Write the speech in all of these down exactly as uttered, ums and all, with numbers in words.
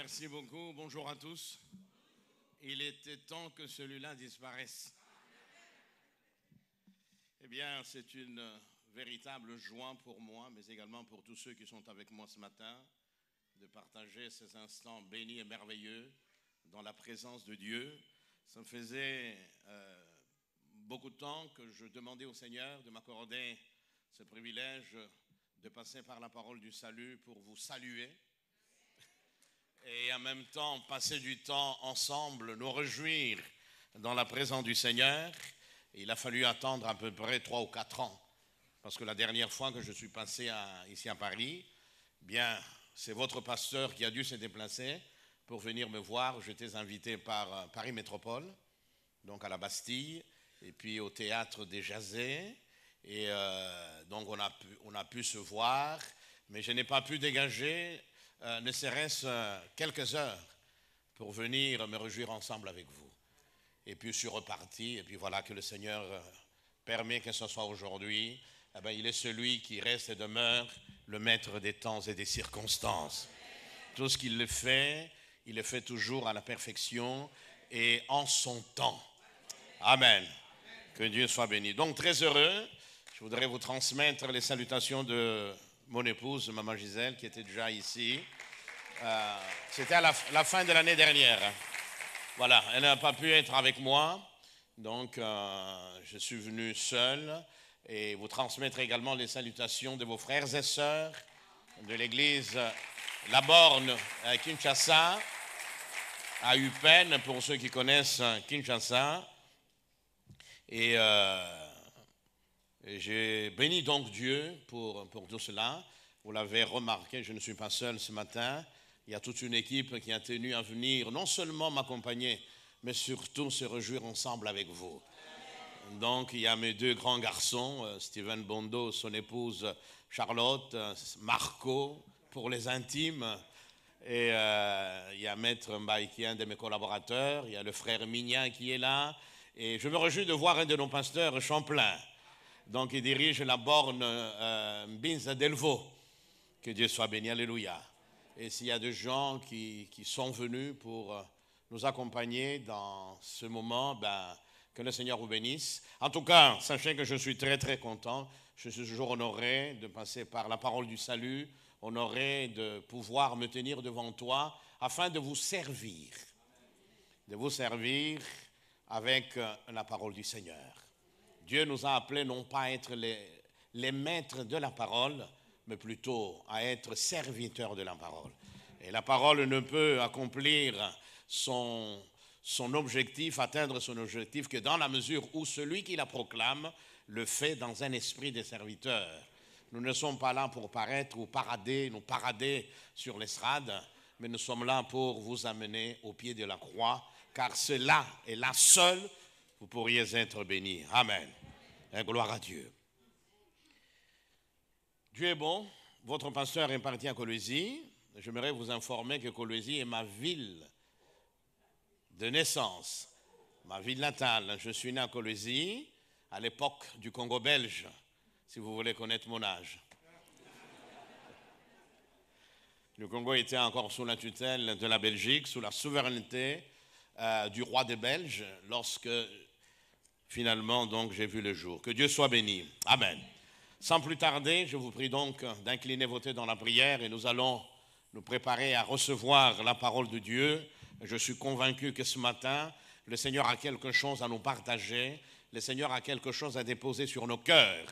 Merci beaucoup. Bonjour à tous. Il était temps que celui-là disparaisse. Eh bien, c'est une véritable joie pour moi, mais également pour tous ceux qui sont avec moi ce matin, de partager ces instants bénis et merveilleux dans la présence de Dieu. Ça me faisait euh, beaucoup de temps que je demandais au Seigneur de m'accorder ce privilège de passer par la parole du salut pour vous saluer et en même temps passer du temps ensemble, nous réjouir dans la présence du Seigneur. Il a fallu attendre à peu près trois ou quatre ans parce que la dernière fois que je suis passé à, ici à Paris, bien, c'est votre pasteur qui a dû se déplacer pour venir me voir. J'étais invité par Paris Métropole, donc à la Bastille, et puis au théâtre des Jazés, et euh, donc on a, pu, on a pu se voir, mais je n'ai pas pu dégager, euh, ne serait-ce quelques heures, pour venir me réjouir ensemble avec vous. Et puis je suis reparti, et puis voilà que le Seigneur permet que ce soit aujourd'hui. Eh bien, il est celui qui reste et demeure le maître des temps et des circonstances. Tout ce qu'il fait, il le fait toujours à la perfection et en son temps. Amen. Que Dieu soit béni. Donc, très heureux, je voudrais vous transmettre les salutations de mon épouse, maman Gisèle, qui était déjà ici. Euh, C'était à la, la fin de l'année dernière. Voilà, elle n'a pas pu être avec moi, donc euh, je suis venu seul. Et vous transmettre également les salutations de vos frères et sœurs de l'église La Borne à Kinshasa, à Upen, pour ceux qui connaissent Kinshasa. Et, euh, et j'ai béni donc Dieu pour, pour tout cela. Vous l'avez remarqué, je ne suis pas seul ce matin. Il y a toute une équipe qui a tenu à venir non seulement m'accompagner, mais surtout se réjouir ensemble avec vous. Donc, il y a mes deux grands garçons, Steven Bondo, son épouse Charlotte, Marco, pour les intimes. Et euh, il y a Maître Mbaïki, un de mes collaborateurs. Il y a le frère Mignan qui est là. Et je me réjouis de voir un de nos pasteurs, Champlain. Donc, il dirige la borne euh, Binza Delvaux. Que Dieu soit béni, alléluia. Et s'il y a des gens qui, qui sont venus pour nous accompagner dans ce moment, ben... que le Seigneur vous bénisse. En tout cas, sachez que je suis très, très content. Je suis toujours honoré de passer par la parole du salut, honoré de pouvoir me tenir devant toi afin de vous servir, de vous servir avec la parole du Seigneur. Dieu nous a appelés non pas à être les, les maîtres de la parole, mais plutôt à être serviteurs de la parole. Et la parole ne peut accomplir son... son objectif, atteindre son objectif, que dans la mesure où celui qui la proclame le fait dans un esprit de serviteur. Nous ne sommes pas là pour paraître ou parader, nous parader sur l'estrade, mais nous sommes là pour vous amener au pied de la croix, car c'est là et là seul vous pourriez être bénis. Amen. Et gloire à Dieu. Dieu est bon. Votre pasteur est parti à Kolwezi. J'aimerais vous informer que Kolwezi est ma ville de naissance, ma ville natale. Je suis né à Kolwezi, à l'époque du Congo belge, si vous voulez connaître mon âge. Le Congo était encore sous la tutelle de la Belgique, sous la souveraineté euh, du roi des Belges, lorsque finalement donc j'ai vu le jour. Que Dieu soit béni. Amen. Sans plus tarder, je vous prie donc d'incliner vos têtes dans la prière et nous allons nous préparer à recevoir la parole de Dieu. Je suis convaincu que ce matin, le Seigneur a quelque chose à nous partager. Le Seigneur a quelque chose à déposer sur nos cœurs.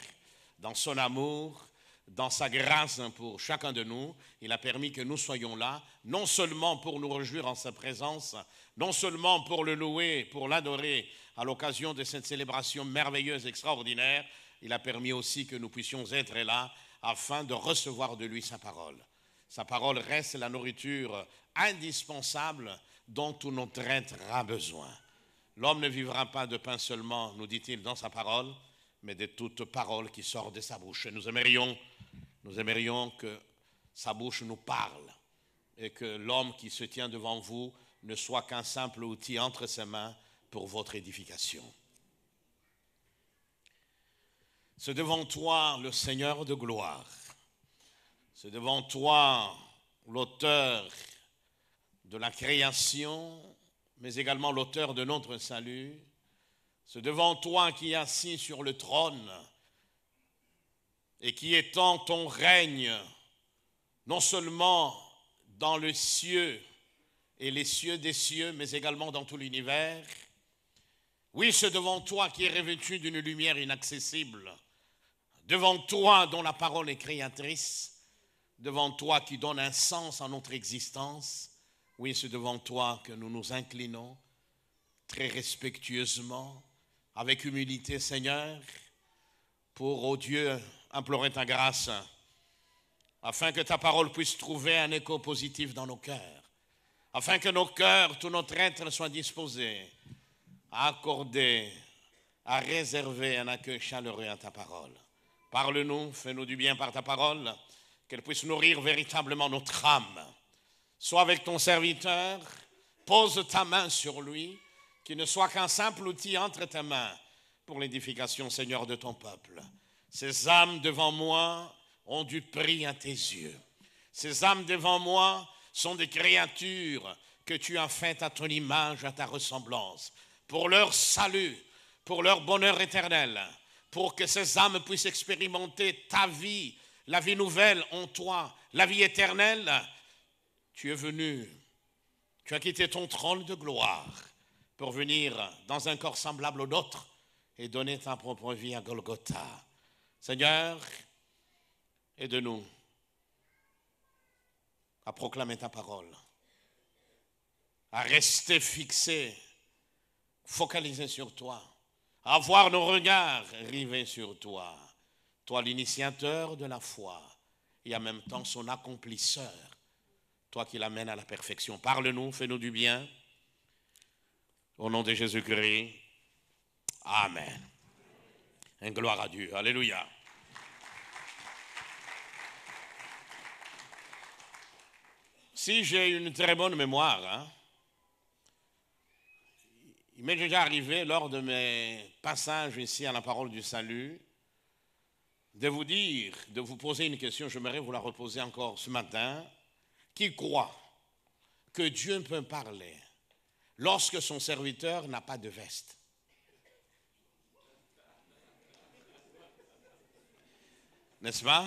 Dans son amour, dans sa grâce pour chacun de nous, il a permis que nous soyons là, non seulement pour nous réjouir en sa présence, non seulement pour le louer, pour l'adorer à l'occasion de cette célébration merveilleuse, extraordinaire, il a permis aussi que nous puissions être là afin de recevoir de lui sa parole. Sa parole reste la nourriture indispensable dont tout notre être a besoin. L'homme ne vivra pas de pain seulement, nous dit-il dans sa parole, mais de toute parole qui sort de sa bouche. Et nous aimerions, nous aimerions que sa bouche nous parle et que l'homme qui se tient devant vous ne soit qu'un simple outil entre ses mains pour votre édification. C'est devant toi le Seigneur de gloire. C'est devant toi l'auteur de la création, mais également l'auteur de notre salut, c'est devant toi qui es assis sur le trône et qui étend ton règne, non seulement dans le ciel et les cieux des cieux, mais également dans tout l'univers. Oui, c'est devant toi qui es revêtu d'une lumière inaccessible, devant toi dont la parole est créatrice, devant toi qui donne un sens à notre existence. Oui, c'est devant toi que nous nous inclinons très respectueusement, avec humilité, Seigneur, pour, ô Dieu, implorer ta grâce, afin que ta parole puisse trouver un écho positif dans nos cœurs, afin que nos cœurs, tout notre être, soient disposés à accorder, à réserver un accueil chaleureux à ta parole. Parle-nous, fais-nous du bien par ta parole, qu'elle puisse nourrir véritablement notre âme. Sois avec ton serviteur, pose ta main sur lui, qu'il ne soit qu'un simple outil entre tes mains pour l'édification, Seigneur, de ton peuple. Ces âmes devant moi ont du prix à tes yeux. Ces âmes devant moi sont des créatures que tu as faites à ton image, à ta ressemblance, pour leur salut, pour leur bonheur éternel, pour que ces âmes puissent expérimenter ta vie, la vie nouvelle en toi, la vie éternelle. Tu es venu, tu as quitté ton trône de gloire pour venir dans un corps semblable au nôtre et donner ta propre vie à Golgotha. Seigneur, aide-nous à proclamer ta parole, à rester fixés, focalisés sur toi, à avoir nos regards rivés sur toi, toi l'initiateur de la foi et en même temps son accomplisseur, toi qui l'amène à la perfection. Parle-nous, fais-nous du bien. Au nom de Jésus-Christ, amen. Et gloire à Dieu. Alléluia. Si j'ai une très bonne mémoire, hein, il m'est déjà arrivé lors de mes passages ici à la parole du salut de vous dire, de vous poser une question, j'aimerais vous la reposer encore ce matin. Qui croit que Dieu peut parler lorsque son serviteur n'a pas de veste? N'est-ce pas?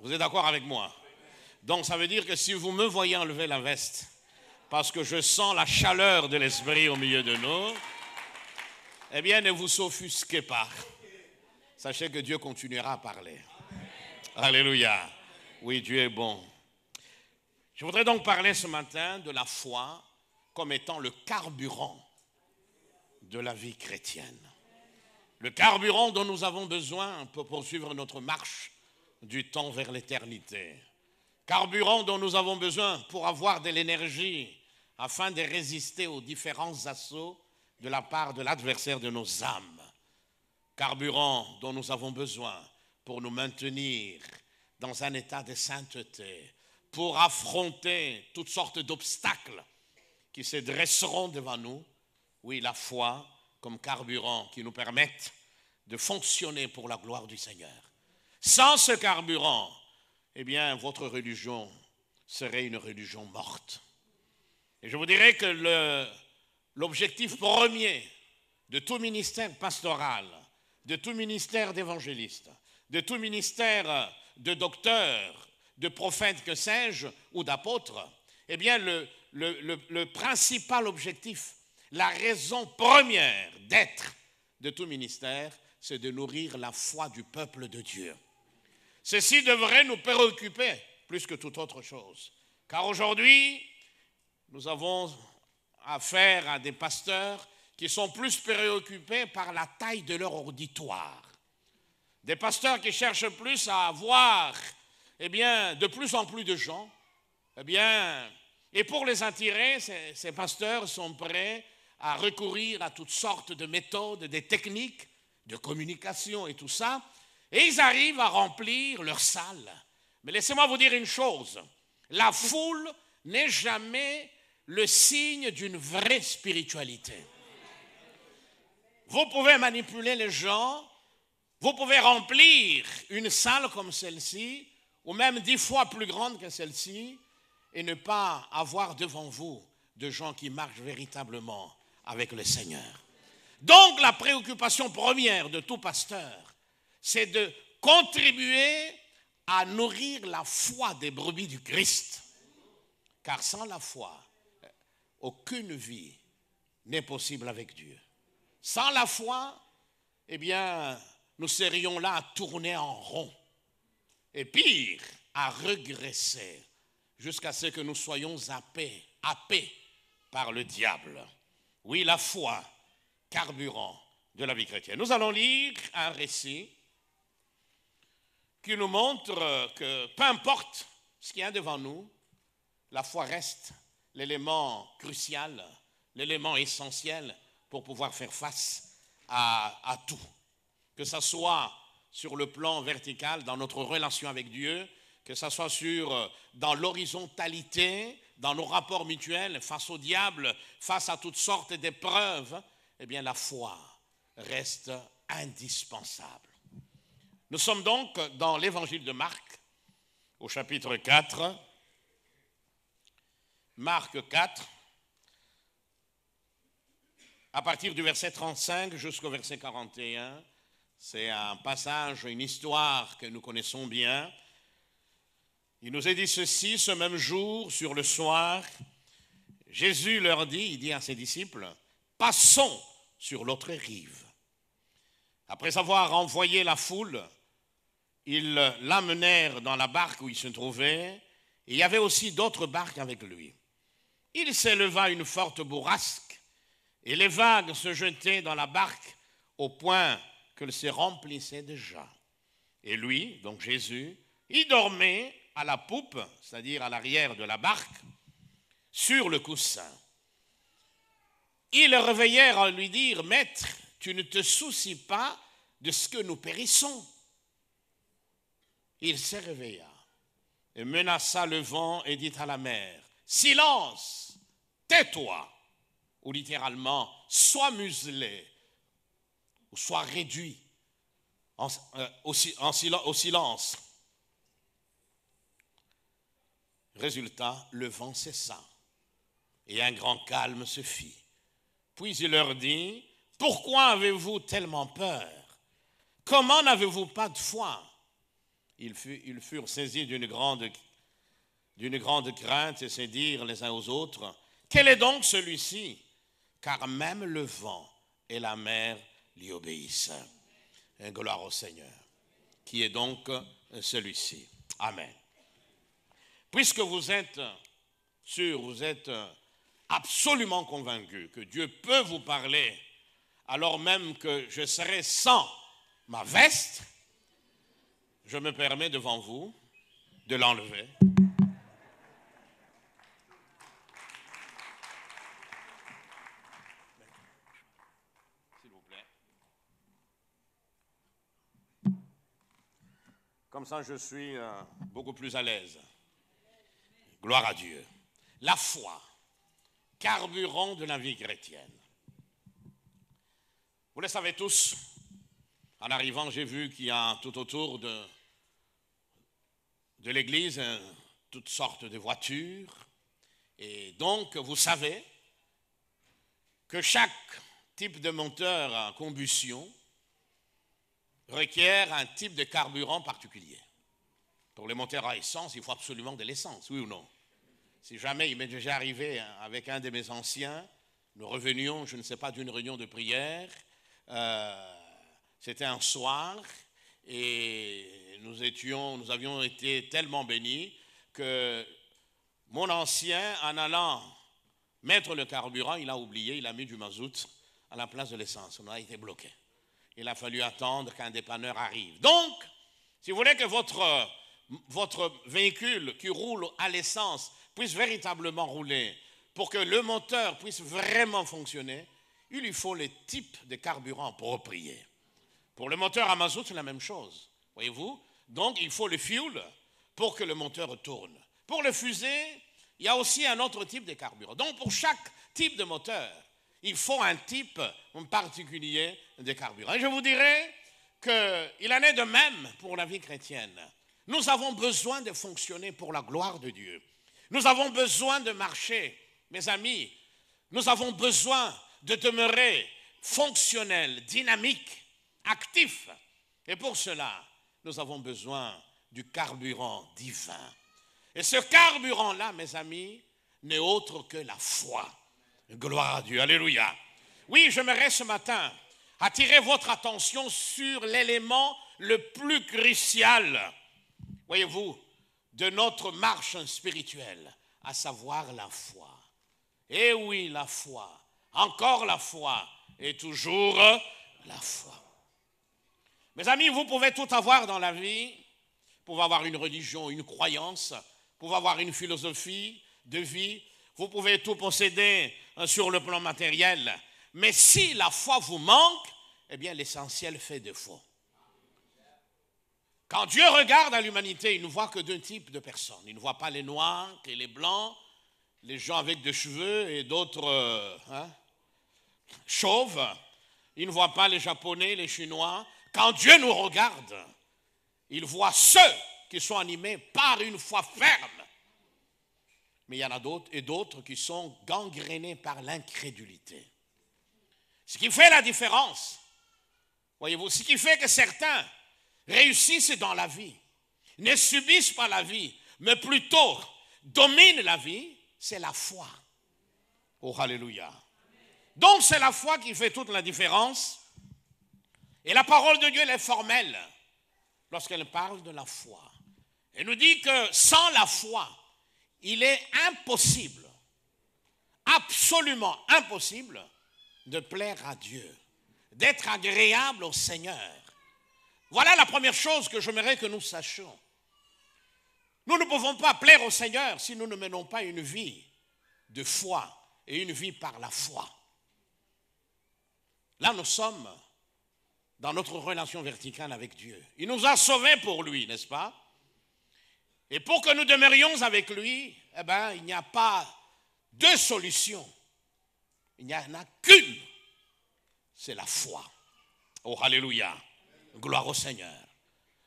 Vous êtes d'accord avec moi? Donc ça veut dire que si vous me voyez enlever la veste, parce que je sens la chaleur de l'esprit au milieu de nous, eh bien ne vous offusquez pas. Sachez que Dieu continuera à parler. Alléluia. Oui, Dieu est bon. Je voudrais donc parler ce matin de la foi comme étant le carburant de la vie chrétienne. Le carburant dont nous avons besoin pour poursuivre notre marche du temps vers l'éternité. Carburant dont nous avons besoin pour avoir de l'énergie afin de résister aux différents assauts de la part de l'adversaire de nos âmes. Carburant dont nous avons besoin pour nous maintenir dans un état de sainteté, pour affronter toutes sortes d'obstacles qui se dresseront devant nous. Oui, la foi comme carburant qui nous permette de fonctionner pour la gloire du Seigneur. Sans ce carburant, eh bien, votre religion serait une religion morte. Et je vous dirais que l'objectif premier de tout ministère pastoral, de tout ministère d'évangéliste, de tout ministère de docteur, de prophètes, que sais-je, ou d'apôtres, eh bien, le, le, le, le principal objectif, la raison première d'être de tout ministère, c'est de nourrir la foi du peuple de Dieu. Ceci devrait nous préoccuper plus que toute autre chose. Car aujourd'hui, nous avons affaire à des pasteurs qui sont plus préoccupés par la taille de leur auditoire. Des pasteurs qui cherchent plus à avoir... Eh bien, de plus en plus de gens, eh bien, et pour les attirer, ces, ces pasteurs sont prêts à recourir à toutes sortes de méthodes, des techniques, de communication et tout ça, et ils arrivent à remplir leur salle. Mais laissez-moi vous dire une chose, la foule n'est jamais le signe d'une vraie spiritualité. Vous pouvez manipuler les gens, vous pouvez remplir une salle comme celle-ci, ou même dix fois plus grande que celle-ci, et ne pas avoir devant vous de gens qui marchent véritablement avec le Seigneur. Donc la préoccupation première de tout pasteur, c'est de contribuer à nourrir la foi des brebis du Christ. Car sans la foi, aucune vie n'est possible avec Dieu. Sans la foi, eh bien, nous serions là à tourner en rond. Et pire, à regresser jusqu'à ce que nous soyons happés, happés par le diable. Oui, la foi, carburant de la vie chrétienne. Nous allons lire un récit qui nous montre que, peu importe ce qu'il y a devant nous, la foi reste l'élément crucial, l'élément essentiel pour pouvoir faire face à, à tout. Que ce soit sur le plan vertical, dans notre relation avec Dieu, que ce soit sur, dans l'horizontalité, dans nos rapports mutuels, face au diable, face à toutes sortes d'épreuves, eh bien la foi reste indispensable. Nous sommes donc dans l'évangile de Marc, au chapitre quatre, Marc quatre, à partir du verset trente-cinq jusqu'au verset quarante et un, c'est un passage, une histoire que nous connaissons bien. Il nous est dit ceci, ce même jour, sur le soir, Jésus leur dit, il dit à ses disciples, « Passons sur l'autre rive. » Après avoir envoyé la foule, ils l'amenèrent dans la barque où il se trouvait, et il y avait aussi d'autres barques avec lui. Il s'éleva une forte bourrasque, et les vagues se jetaient dans la barque au point qu'elle se remplissait déjà. Et lui, donc Jésus, il dormait à la poupe, c'est-à-dire à l'arrière de la barque, sur le coussin. Ils le réveillèrent en lui dire, « Maître, tu ne te soucies pas de ce que nous périssons. » Il se réveilla et menaça le vent et dit à la mer, « Silence, tais-toi » ou littéralement, « Sois muselé » ou « Sois réduit en, euh, au, en, au silence. » Résultat, le vent cessa et un grand calme se fit. Puis il leur dit, « Pourquoi avez-vous tellement peur? Comment n'avez-vous pas de foi ?» Ils furent saisis d'une grande, d'une grande crainte et se dirent les uns aux autres, « Quel est donc celui-ci » Car même le vent et la mer lui obéissent. Et gloire au Seigneur, qui est donc celui-ci. Amen. Puisque vous êtes sûr, vous êtes absolument convaincu que Dieu peut vous parler, alors même que je serai sans ma veste, je me permets devant vous de l'enlever. S'il vous plaît. Comme ça, je suis beaucoup plus à l'aise. Gloire à Dieu. La foi, carburant de la vie chrétienne. Vous le savez tous, en arrivant, j'ai vu qu'il y a tout autour de, de l'église toutes sortes de voitures. Et donc, vous savez que chaque type de moteur à combustion requiert un type de carburant particulier. Pour les moteurs à essence, il faut absolument de l'essence, oui ou non? Si jamais il m'est déjà arrivé avec un de mes anciens, nous revenions, je ne sais pas, d'une réunion de prière. Euh, C'était un soir et nous, étions, nous avions été tellement bénis que mon ancien, en allant mettre le carburant, il a oublié, il a mis du mazout à la place de l'essence. On a été bloqué. Il a fallu attendre qu'un dépanneur arrive. Donc, si vous voulez que votre, votre véhicule qui roule à l'essence puisse véritablement rouler, pour que le moteur puisse vraiment fonctionner, il lui faut les types de carburant appropriés. Pour le moteur à mazout, c'est la même chose, voyez-vous. Donc, il faut le fuel pour que le moteur tourne. Pour le fusée, il y a aussi un autre type de carburant. Donc, pour chaque type de moteur, il faut un type particulier de carburant. Et je vous dirais qu'il en est de même pour la vie chrétienne. Nous avons besoin de fonctionner pour la gloire de Dieu. Nous avons besoin de marcher, mes amis. Nous avons besoin de demeurer fonctionnels, dynamiques, actifs. Et pour cela, nous avons besoin du carburant divin. Et ce carburant-là, mes amis, n'est autre que la foi. Gloire à Dieu, alléluia. Oui, j'aimerais ce matin attirer votre attention sur l'élément le plus crucial, voyez-vous, de notre marche spirituelle, à savoir la foi. Eh oui, la foi, encore la foi et toujours la foi. Mes amis, vous pouvez tout avoir dans la vie, vous pouvez avoir une religion, une croyance, vous pouvez avoir une philosophie de vie, vous pouvez tout posséder sur le plan matériel, mais si la foi vous manque, eh bien l'essentiel fait défaut. Quand Dieu regarde à l'humanité, il ne voit que deux types de personnes. Il ne voit pas les noirs et les blancs, les gens avec des cheveux et d'autres hein, chauves. Il ne voit pas les Japonais, les Chinois. Quand Dieu nous regarde, il voit ceux qui sont animés par une foi ferme. Mais il y en a d'autres et d'autres qui sont gangrénés par l'incrédulité. Ce qui fait la différence, voyez-vous, ce qui fait que certains réussissent dans la vie, ne subissent pas la vie, mais plutôt dominent la vie, c'est la foi. Oh, alléluia. Donc c'est la foi qui fait toute la différence. Et la parole de Dieu, elle est formelle lorsqu'elle parle de la foi. Elle nous dit que sans la foi, il est impossible, absolument impossible, de plaire à Dieu, d'être agréable au Seigneur. Voilà la première chose que j'aimerais que nous sachions. Nous ne pouvons pas plaire au Seigneur si nous ne menons pas une vie de foi et une vie par la foi. Là, nous sommes dans notre relation verticale avec Dieu. Il nous a sauvés pour lui, n'est-ce pas? Et pour que nous demeurions avec lui, eh ben, il n'y a pas deux solutions. Il n'y en a qu'une. C'est la foi. Oh, alléluia. Gloire au Seigneur.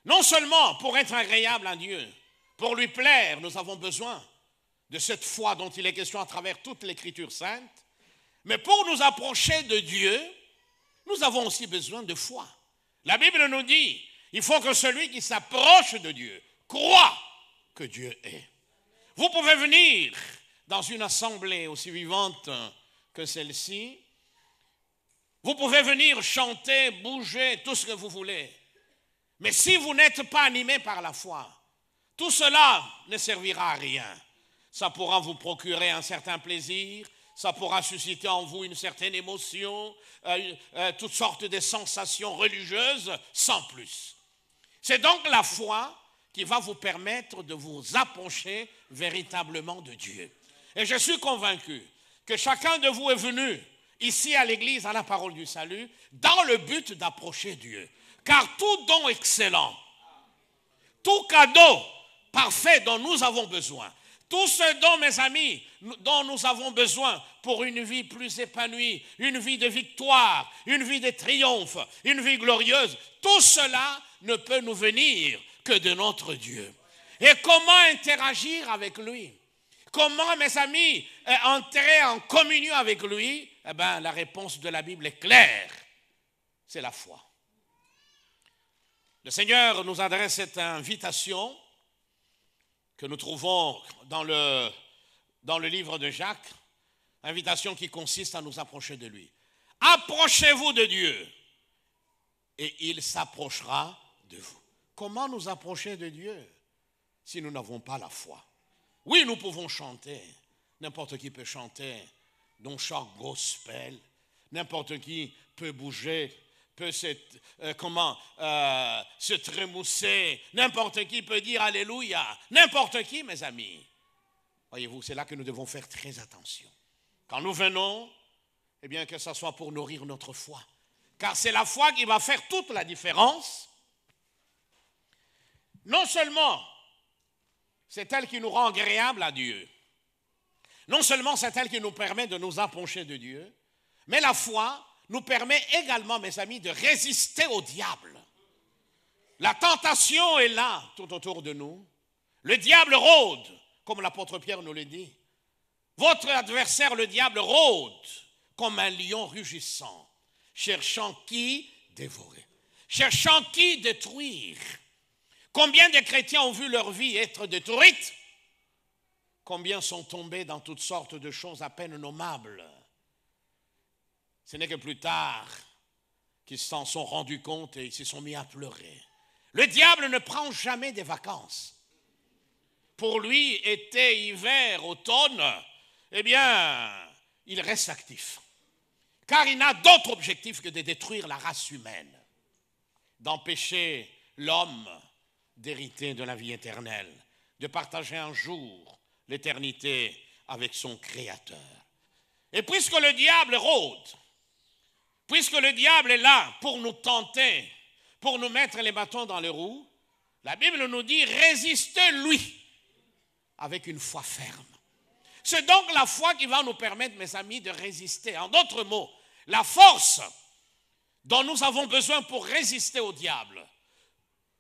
Non seulement pour être agréable à Dieu, pour lui plaire, nous avons besoin de cette foi dont il est question à travers toute l'Écriture sainte, mais pour nous approcher de Dieu, nous avons aussi besoin de foi. La Bible nous dit, il faut que celui qui s'approche de Dieu croit que Dieu est. Vous pouvez venir dans une assemblée aussi vivante que celle-ci. Vous pouvez venir chanter, bouger, tout ce que vous voulez. Mais si vous n'êtes pas animé par la foi, tout cela ne servira à rien. Ça pourra vous procurer un certain plaisir, ça pourra susciter en vous une certaine émotion, euh, euh, toutes sortes de sensations religieuses, sans plus. C'est donc la foi qui va vous permettre de vous approcher véritablement de Dieu. Et je suis convaincu que chacun de vous est venu ici à l'église, à la parole du salut, dans le but d'approcher Dieu. Car tout don excellent, tout cadeau parfait dont nous avons besoin, tout ce don, mes amis, dont nous avons besoin pour une vie plus épanouie, une vie de victoire, une vie de triomphe, une vie glorieuse, tout cela ne peut nous venir que de notre Dieu. Et comment interagir avec lui? Comment, mes amis, entrer en communion avec lui? Eh bien, la réponse de la Bible est claire. C'est la foi. Le Seigneur nous adresse cette invitation que nous trouvons dans le, dans le livre de Jacques, invitation qui consiste à nous approcher de lui. Approchez-vous de Dieu et il s'approchera de vous. Comment nous approcher de Dieu si nous n'avons pas la foi? Oui, nous pouvons chanter. N'importe qui peut chanter, dont chant gospel. N'importe qui peut bouger, peut se, euh, comment, euh, se trémousser. N'importe qui peut dire Alléluia. N'importe qui, mes amis. Voyez-vous, c'est là que nous devons faire très attention. Quand nous venons, eh bien que ce soit pour nourrir notre foi. Car c'est la foi qui va faire toute la différence. Non seulement c'est elle qui nous rend agréable à Dieu. Non seulement c'est elle qui nous permet de nous approcher de Dieu, mais la foi nous permet également, mes amis, de résister au diable. La tentation est là, tout autour de nous. Le diable rôde comme l'apôtre Pierre nous le dit. Votre adversaire, le diable, rôde comme un lion rugissant, cherchant qui dévorer, cherchant qui détruire. Combien de chrétiens ont vu leur vie être détruite? Combien sont tombés dans toutes sortes de choses à peine nommables? Ce n'est que plus tard qu'ils s'en sont rendus compte et ils se sont mis à pleurer. Le diable ne prend jamais des vacances. Pour lui, été, hiver, automne, eh bien, il reste actif. Car il n'a d'autre objectif que de détruire la race humaine, d'empêcher l'homme d'hériter de la vie éternelle, de partager un jour l'éternité avec son Créateur. Et puisque le diable rôde, puisque le diable est là pour nous tenter, pour nous mettre les bâtons dans les roues, la Bible nous dit « résistez-lui avec une foi ferme ». C'est donc la foi qui va nous permettre, mes amis, de résister. En d'autres mots, la force dont nous avons besoin pour résister au diable,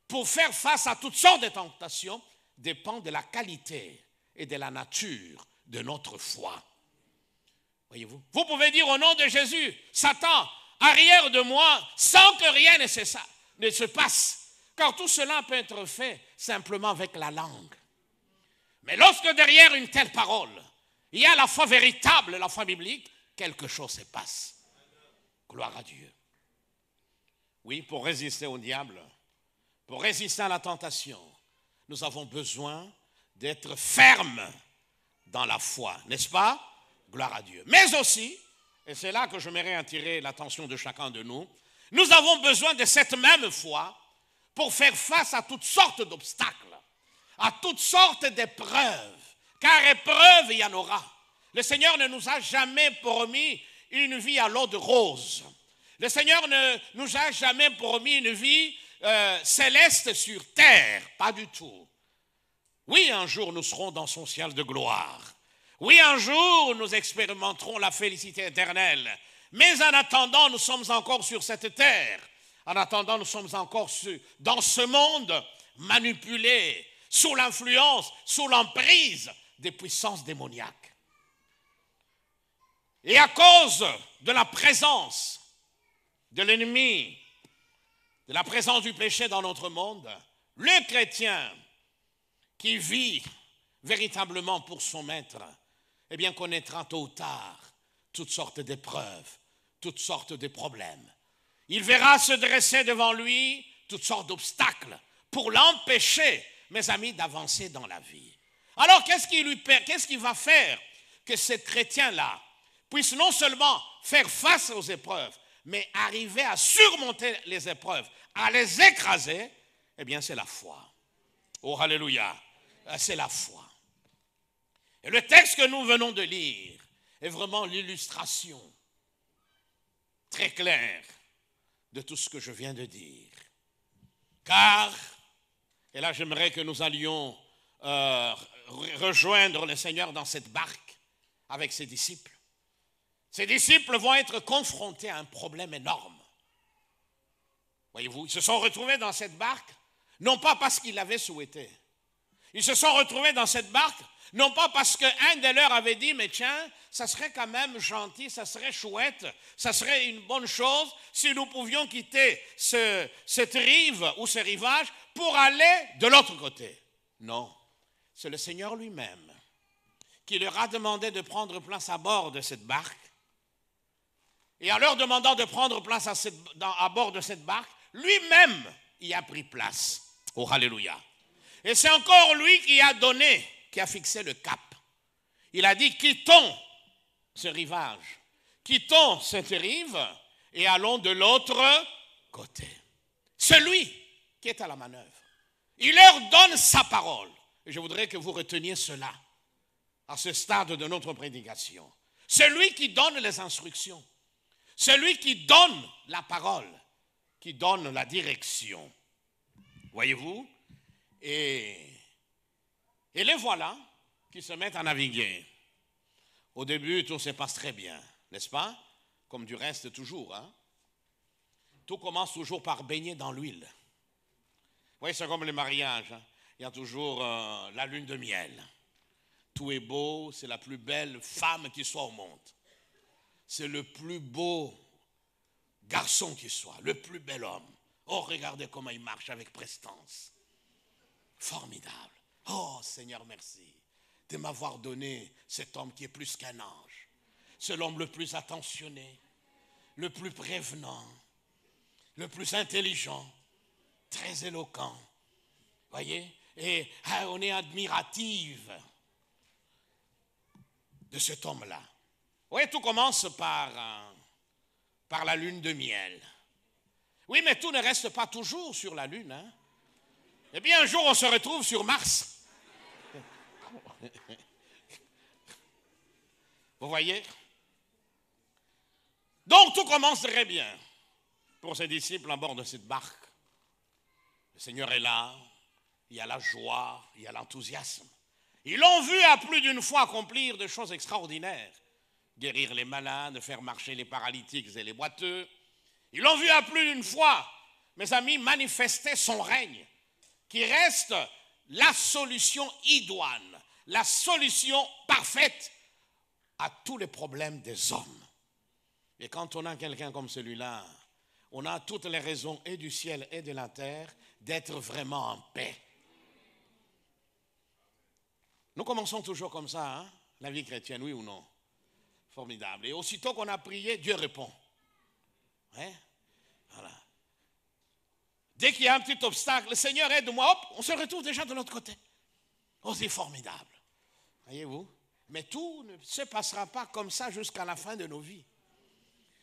pour faire face à toutes sortes de tentations, dépend de la qualité et de la nature de notre foi. Voyez-vous? Vous pouvez dire au nom de Jésus, Satan, arrière de moi, sans que rien ne se passe. Car tout cela peut être fait simplement avec la langue. Mais lorsque derrière une telle parole, il y a la foi véritable, la foi biblique, quelque chose se passe. Gloire à Dieu. Oui, pour résister au diable, pour résister à la tentation, nous avons besoin d'être fermes dans la foi, n'est-ce pas? Gloire à Dieu. Mais aussi, et c'est là que j'aimerais attirer l'attention de chacun de nous, nous avons besoin de cette même foi pour faire face à toutes sortes d'obstacles, à toutes sortes d'épreuves, car épreuves, il y en aura. Le Seigneur ne nous a jamais promis une vie à l'eau de rose. Le Seigneur ne nous a jamais promis une vie euh, céleste sur terre, pas du tout. Oui, un jour nous serons dans son ciel de gloire. Oui, un jour nous expérimenterons la félicité éternelle. Mais en attendant, nous sommes encore sur cette terre. En attendant, nous sommes encore dans ce monde manipulé, sous l'influence, sous l'emprise des puissances démoniaques. Et à cause de la présence de l'ennemi, de la présence du péché dans notre monde, le chrétien qui vit véritablement pour son maître, eh bien connaîtra tôt ou tard toutes sortes d'épreuves, toutes sortes de problèmes. Il verra se dresser devant lui toutes sortes d'obstacles pour l'empêcher, mes amis, d'avancer dans la vie. Alors, qu'est-ce qui lui perd, qu'est-ce qui va faire que ce chrétien-là puisse non seulement faire face aux épreuves, mais arriver à surmonter les épreuves, à les écraser? Eh bien, c'est la foi. Oh, alléluia, c'est la foi. Et le texte que nous venons de lire est vraiment l'illustration très claire de tout ce que je viens de dire. Car... Et là, j'aimerais que nous allions euh, rejoindre le Seigneur dans cette barque avec ses disciples. Ses disciples vont être confrontés à un problème énorme. Voyez-vous, ils se sont retrouvés dans cette barque, non pas parce qu'ils l'avaient souhaité. Ils se sont retrouvés dans cette barque, non pas parce qu'un de leurs avait dit, mais tiens, ça serait quand même gentil, ça serait chouette, ça serait une bonne chose si nous pouvions quitter ce, cette rive ou ce rivage pour aller de l'autre côté. Non, c'est le Seigneur lui-même qui leur a demandé de prendre place à bord de cette barque. Et en leur demandant de prendre place à, cette, dans, à bord de cette barque, lui-même y a pris place. Oh, alléluia. Et c'est encore lui qui a donné, qui a fixé le cap. Il a dit, quittons ce rivage, quittons cette rive et allons de l'autre côté. C'est lui qui est à la manœuvre. Il leur donne sa parole. Et je voudrais que vous reteniez cela à ce stade de notre prédication. C'est lui qui donne les instructions. C'est lui qui donne la parole, qui donne la direction. Voyez-vous? Et... Et les voilà qui se mettent à naviguer. Au début, tout se passe très bien, n'est-ce pas? Comme du reste, toujours. Hein? Tout commence toujours par baigner dans l'huile. Vous voyez, c'est comme les mariages. Hein? Il y a toujours euh, la lune de miel. tout est beau, c'est la plus belle femme qui soit au monde. C'est le plus beau garçon qui soit, le plus bel homme. Oh, regardez comment il marche avec prestance. Formidable. Oh, Seigneur, merci de m'avoir donné cet homme qui est plus qu'un ange. C'est l'homme le plus attentionné, le plus prévenant, le plus intelligent, très éloquent. Voyez? Et on est admirative de cet homme-là. Oui, tout commence par, hein, par la lune de miel. Oui, mais tout ne reste pas toujours sur la lune. Hein. Eh bien, un jour, on se retrouve sur Mars. Vous voyez? Donc, tout commence très bien pour ses disciples à bord de cette barque. Le Seigneur est là, il y a la joie, il y a l'enthousiasme. Ils l'ont vu à plus d'une fois accomplir des choses extraordinaires. Guérir les malades, faire marcher les paralytiques et les boiteux. Ils l'ont vu à plus d'une fois, mes amis, manifester son règne, qui reste la solution idoine, la solution parfaite à tous les problèmes des hommes. Et quand on a quelqu'un comme celui-là, on a toutes les raisons et du ciel et de la terre d'être vraiment en paix. Nous commençons toujours comme ça, hein, la vie chrétienne, oui ou non? Formidable. Et aussitôt qu'on a prié, Dieu répond. Hein? Voilà. Dès qu'il y a un petit obstacle, Seigneur, aide-moi, hop, on se retrouve déjà de l'autre côté. Oh, c'est formidable. Voyez-vous? Mais tout ne se passera pas comme ça jusqu'à la fin de nos vies.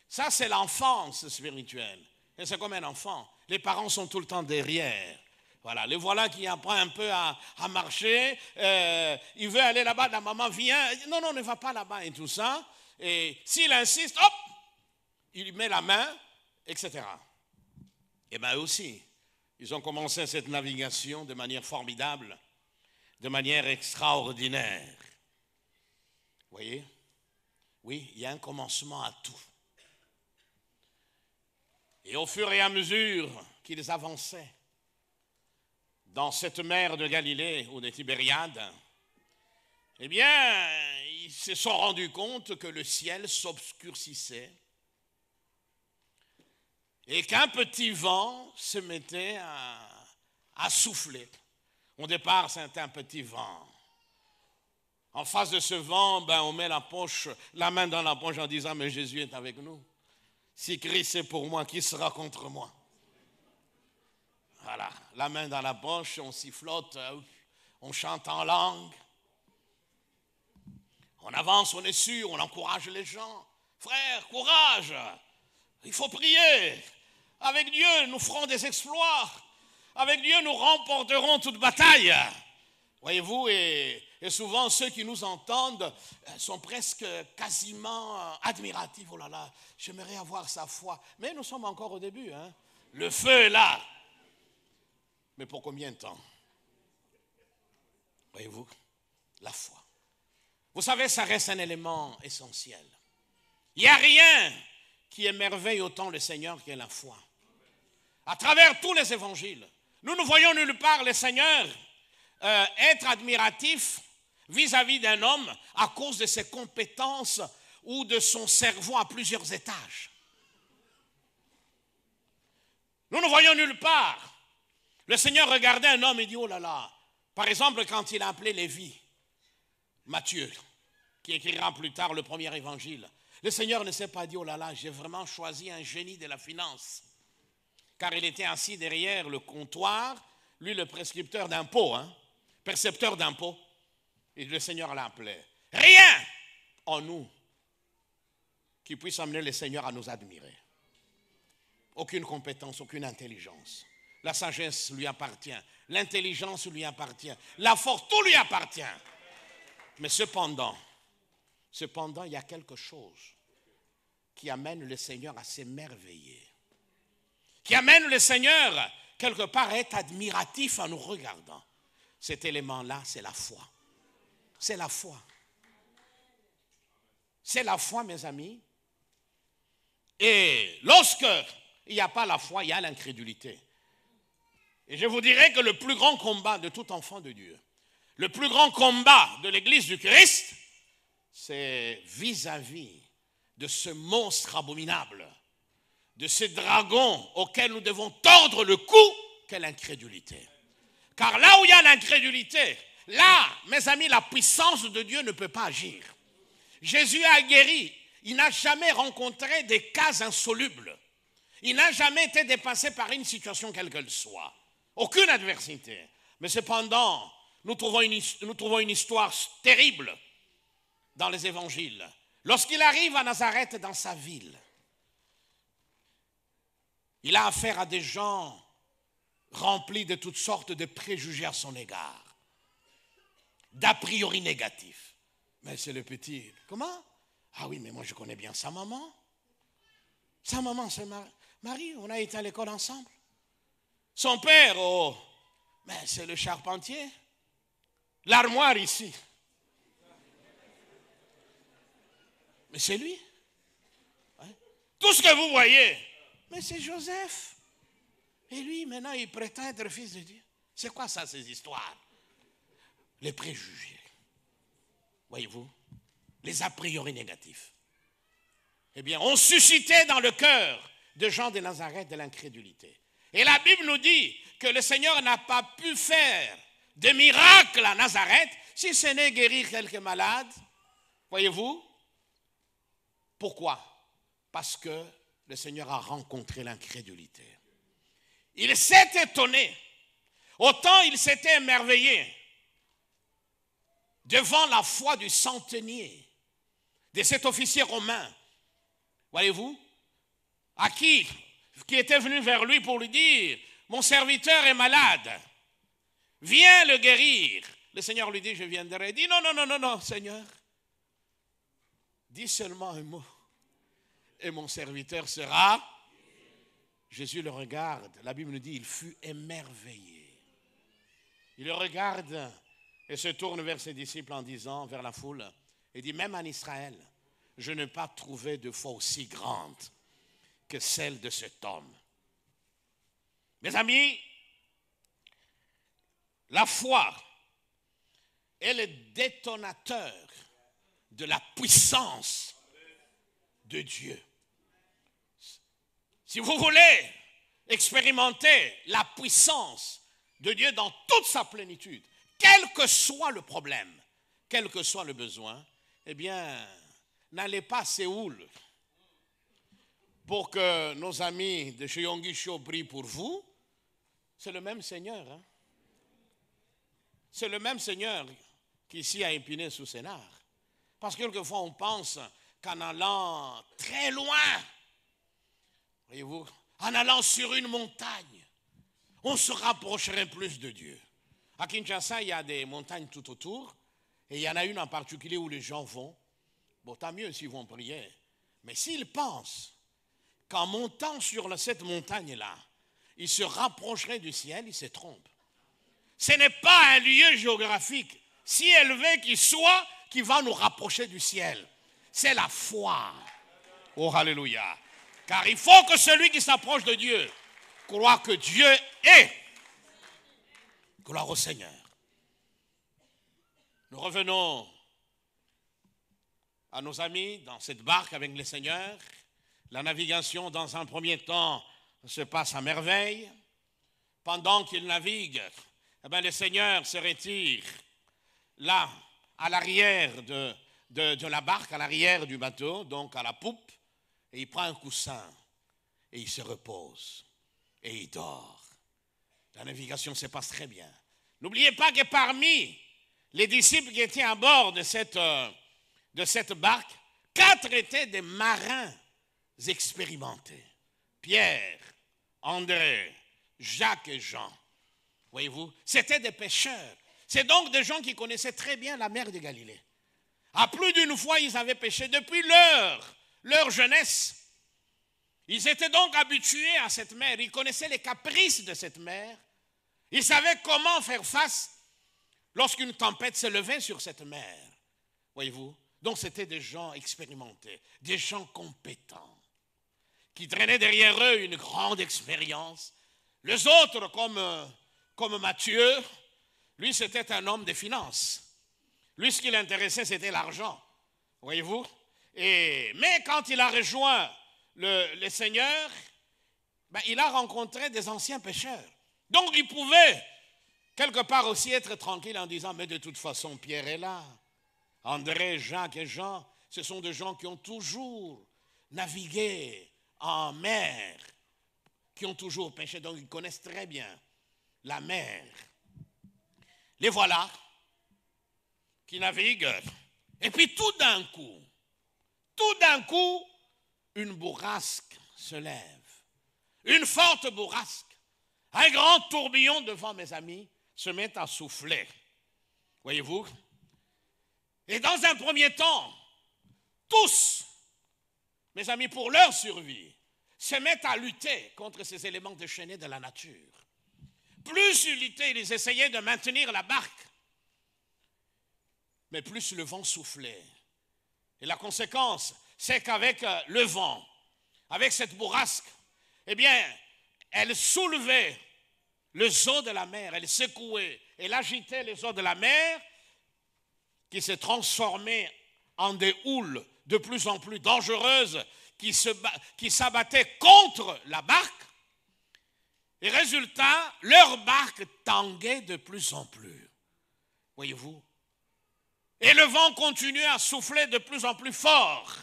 Ça, c'est l'enfance spirituelle. Et c'est comme un enfant. Les parents sont tout le temps derrière. Voilà, les voilà qui apprennent un peu à, à marcher. Euh, il veut aller là-bas, la maman vient. Non, non, ne va pas là-bas et tout ça. Et s'il insiste, hop, il lui met la main, et cetera. Et bien, eux aussi, ils ont commencé cette navigation de manière formidable, de manière extraordinaire. Vous voyez? Oui, il y a un commencement à tout. Et au fur et à mesure qu'ils avançaient dans cette mer de Galilée ou des Tibériades, eh bien, ils se sont rendus compte que le ciel s'obscurcissait et qu'un petit vent se mettait à, à souffler. Au départ, c'était un petit vent. En face de ce vent, ben, on met la, poche, la main dans la poche en disant « Mais Jésus est avec nous ». Si Christ est pour moi, qui sera contre moi? Voilà, la main dans la poche, on sifflote, on chante en langue. On avance, on est sûr, on encourage les gens. Frère, courage, il faut prier. Avec Dieu, nous ferons des exploits. Avec Dieu, nous remporterons toute bataille. Voyez-vous, et, et souvent ceux qui nous entendent sont presque quasiment admiratifs. Oh là là, j'aimerais avoir sa foi. Mais nous sommes encore au début. Hein? Le feu est là. Mais pour combien de temps? Voyez-vous, la foi. Vous savez, ça reste un élément essentiel. Il n'y a rien qui émerveille autant le Seigneur que la foi. À travers tous les évangiles, nous ne voyons nulle part le Seigneur Euh, être admiratif vis-à-vis d'un homme à cause de ses compétences ou de son cerveau à plusieurs étages. Nous ne voyons nulle part. Le Seigneur regardait un homme et dit, oh là là, par exemple quand il a appelé Lévi, Matthieu, qui écrira plus tard le premier évangile, le Seigneur ne s'est pas dit, oh là là, j'ai vraiment choisi un génie de la finance, car il était assis derrière le comptoir, lui le prescripteur d'impôts, hein, percepteur d'impôts, et le Seigneur l'appelait. Rien en nous qui puisse amener le Seigneur à nous admirer. Aucune compétence, aucune intelligence. La sagesse lui appartient, l'intelligence lui appartient, la force, tout lui appartient. Mais cependant, cependant, il y a quelque chose qui amène le Seigneur à s'émerveiller, qui amène le Seigneur quelque part être admiratif en nous regardant. Cet élément-là, c'est la foi. C'est la foi. C'est la foi, mes amis. Et lorsqu'il n'y a pas la foi, il y a l'incrédulité. Et je vous dirais que le plus grand combat de tout enfant de Dieu, le plus grand combat de l'Église du Christ, c'est vis-à-vis de ce monstre abominable, de ce dragon auquel nous devons tordre le cou, qu'est l'incrédulité. Car là où il y a l'incrédulité, là, mes amis, la puissance de Dieu ne peut pas agir. Jésus a guéri. Il n'a jamais rencontré des cas insolubles. Il n'a jamais été dépassé par une situation quelle qu'elle soit. Aucune adversité. Mais cependant, nous trouvons une, nous trouvons une histoire terrible dans les évangiles. Lorsqu'il arrive à Nazareth, dans sa ville, il a affaire à des gens remplis de toutes sortes de préjugés à son égard, d'a priori négatifs. Mais c'est le petit. Comment? Ah oui, mais moi je connais bien sa maman. Sa maman, c'est Marie. Marie, on a été à l'école ensemble. Son père, oh, mais c'est le charpentier. L'armoire ici. Mais c'est lui. Ouais. Tout ce que vous voyez, mais c'est Joseph. Et lui, maintenant, il prétend être fils de Dieu. C'est quoi ça, ces histoires? Les préjugés. Voyez-vous? Les a priori négatifs. Eh bien, on suscitait dans le cœur de Jean de Nazareth de l'incrédulité. Et la Bible nous dit que le Seigneur n'a pas pu faire de miracles à Nazareth si ce n'est guérir quelques malades. Voyez-vous? Pourquoi? Parce que le Seigneur a rencontré l'incrédulité. Il s'est étonné. Autant il s'était émerveillé devant la foi du centenier, de cet officier romain, voyez-vous, à qui, qui était venu vers lui pour lui dire, mon serviteur est malade, viens le guérir. Le Seigneur lui dit, je viendrai. Il dit, non, non, non, non, non, Seigneur, dis seulement un mot, et mon serviteur sera. Jésus le regarde, la Bible nous dit, il fut émerveillé. Il le regarde et se tourne vers ses disciples en disant, vers la foule, et dit, même en Israël, je n'ai pas trouvé de foi aussi grande que celle de cet homme. Mes amis, la foi est le détonateur de la puissance de Dieu. Si vous voulez expérimenter la puissance de Dieu dans toute sa plénitude, quel que soit le problème, quel que soit le besoin, eh bien, n'allez pas à Séoul pour que nos amis de Cheongisho prient pour vous. C'est le même Seigneur. Hein? C'est le même Seigneur qu'ici à Épinay-sous-Sénart. Parce que quelquefois, on pense qu'en allant très loin, voyez-vous, en allant sur une montagne, on se rapprocherait plus de Dieu. À Kinshasa, il y a des montagnes tout autour, et il y en a une en particulier où les gens vont. Bon, tant mieux s'ils vont prier. Mais s'ils pensent qu'en montant sur cette montagne-là, ils se rapprocheraient du ciel, ils se trompent. Ce n'est pas un lieu géographique, si élevé qu'il soit, qui va nous rapprocher du ciel. C'est la foi. Oh, alléluia. Car il faut que celui qui s'approche de Dieu croit que Dieu est. Gloire au Seigneur. Nous revenons à nos amis dans cette barque avec le Seigneur. La navigation, dans un premier temps, se passe à merveille. Pendant qu'il navigue, eh bien, le Seigneur se retire là, à l'arrière de, de, de la barque, à l'arrière du bateau, donc à la poupe, et il prend un coussin, et il se repose, et il dort. La navigation se passe très bien. N'oubliez pas que parmi les disciples qui étaient à bord de cette, de cette barque, quatre étaient des marins expérimentés. Pierre, André, Jacques et Jean. Voyez-vous, c'étaient des pêcheurs. C'est donc des gens qui connaissaient très bien la mer de Galilée. À plus d'une fois, ils avaient pêché depuis leur, leur jeunesse. Ils étaient donc habitués à cette mer. Ils connaissaient les caprices de cette mer. Ils savaient comment faire face lorsqu'une tempête se levait sur cette mer. Voyez-vous? Donc c'était des gens expérimentés, des gens compétents, qui traînaient derrière eux une grande expérience. Les autres, comme, comme Matthieu, Lui, c'était un homme de finances. Lui, ce qui l'intéressait, c'était l'argent. Voyez-vous? Et, mais quand il a rejoint le, le Seigneur, ben, il a rencontré des anciens pécheurs. Donc, il pouvait, quelque part aussi, être tranquille en disant, mais de toute façon, Pierre est là. André, Jacques et Jean, ce sont des gens qui ont toujours navigué en mer, qui ont toujours péché, donc ils connaissent très bien la mer. Les voilà qui naviguent. Et puis tout d'un coup, tout d'un coup, une bourrasque se lève. Une forte bourrasque. Un grand tourbillon devant mes amis se met à souffler. Voyez-vous? Et dans un premier temps, tous, mes amis, pour leur survie, se mettent à lutter contre ces éléments déchaînés de la nature. Plus ils luttaient, ils essayaient de maintenir la barque, mais plus le vent soufflait. Et la conséquence, c'est qu'avec le vent, avec cette bourrasque, eh bien, elle soulevait les eaux de la mer, elle secouait, elle agitait les eaux de la mer qui se transformaient en des houles de plus en plus dangereuses qui se, qui s'abattaient contre la barque. Et résultat, leur barque tanguait de plus en plus. Voyez-vous? Et le vent continuait à souffler de plus en plus fort.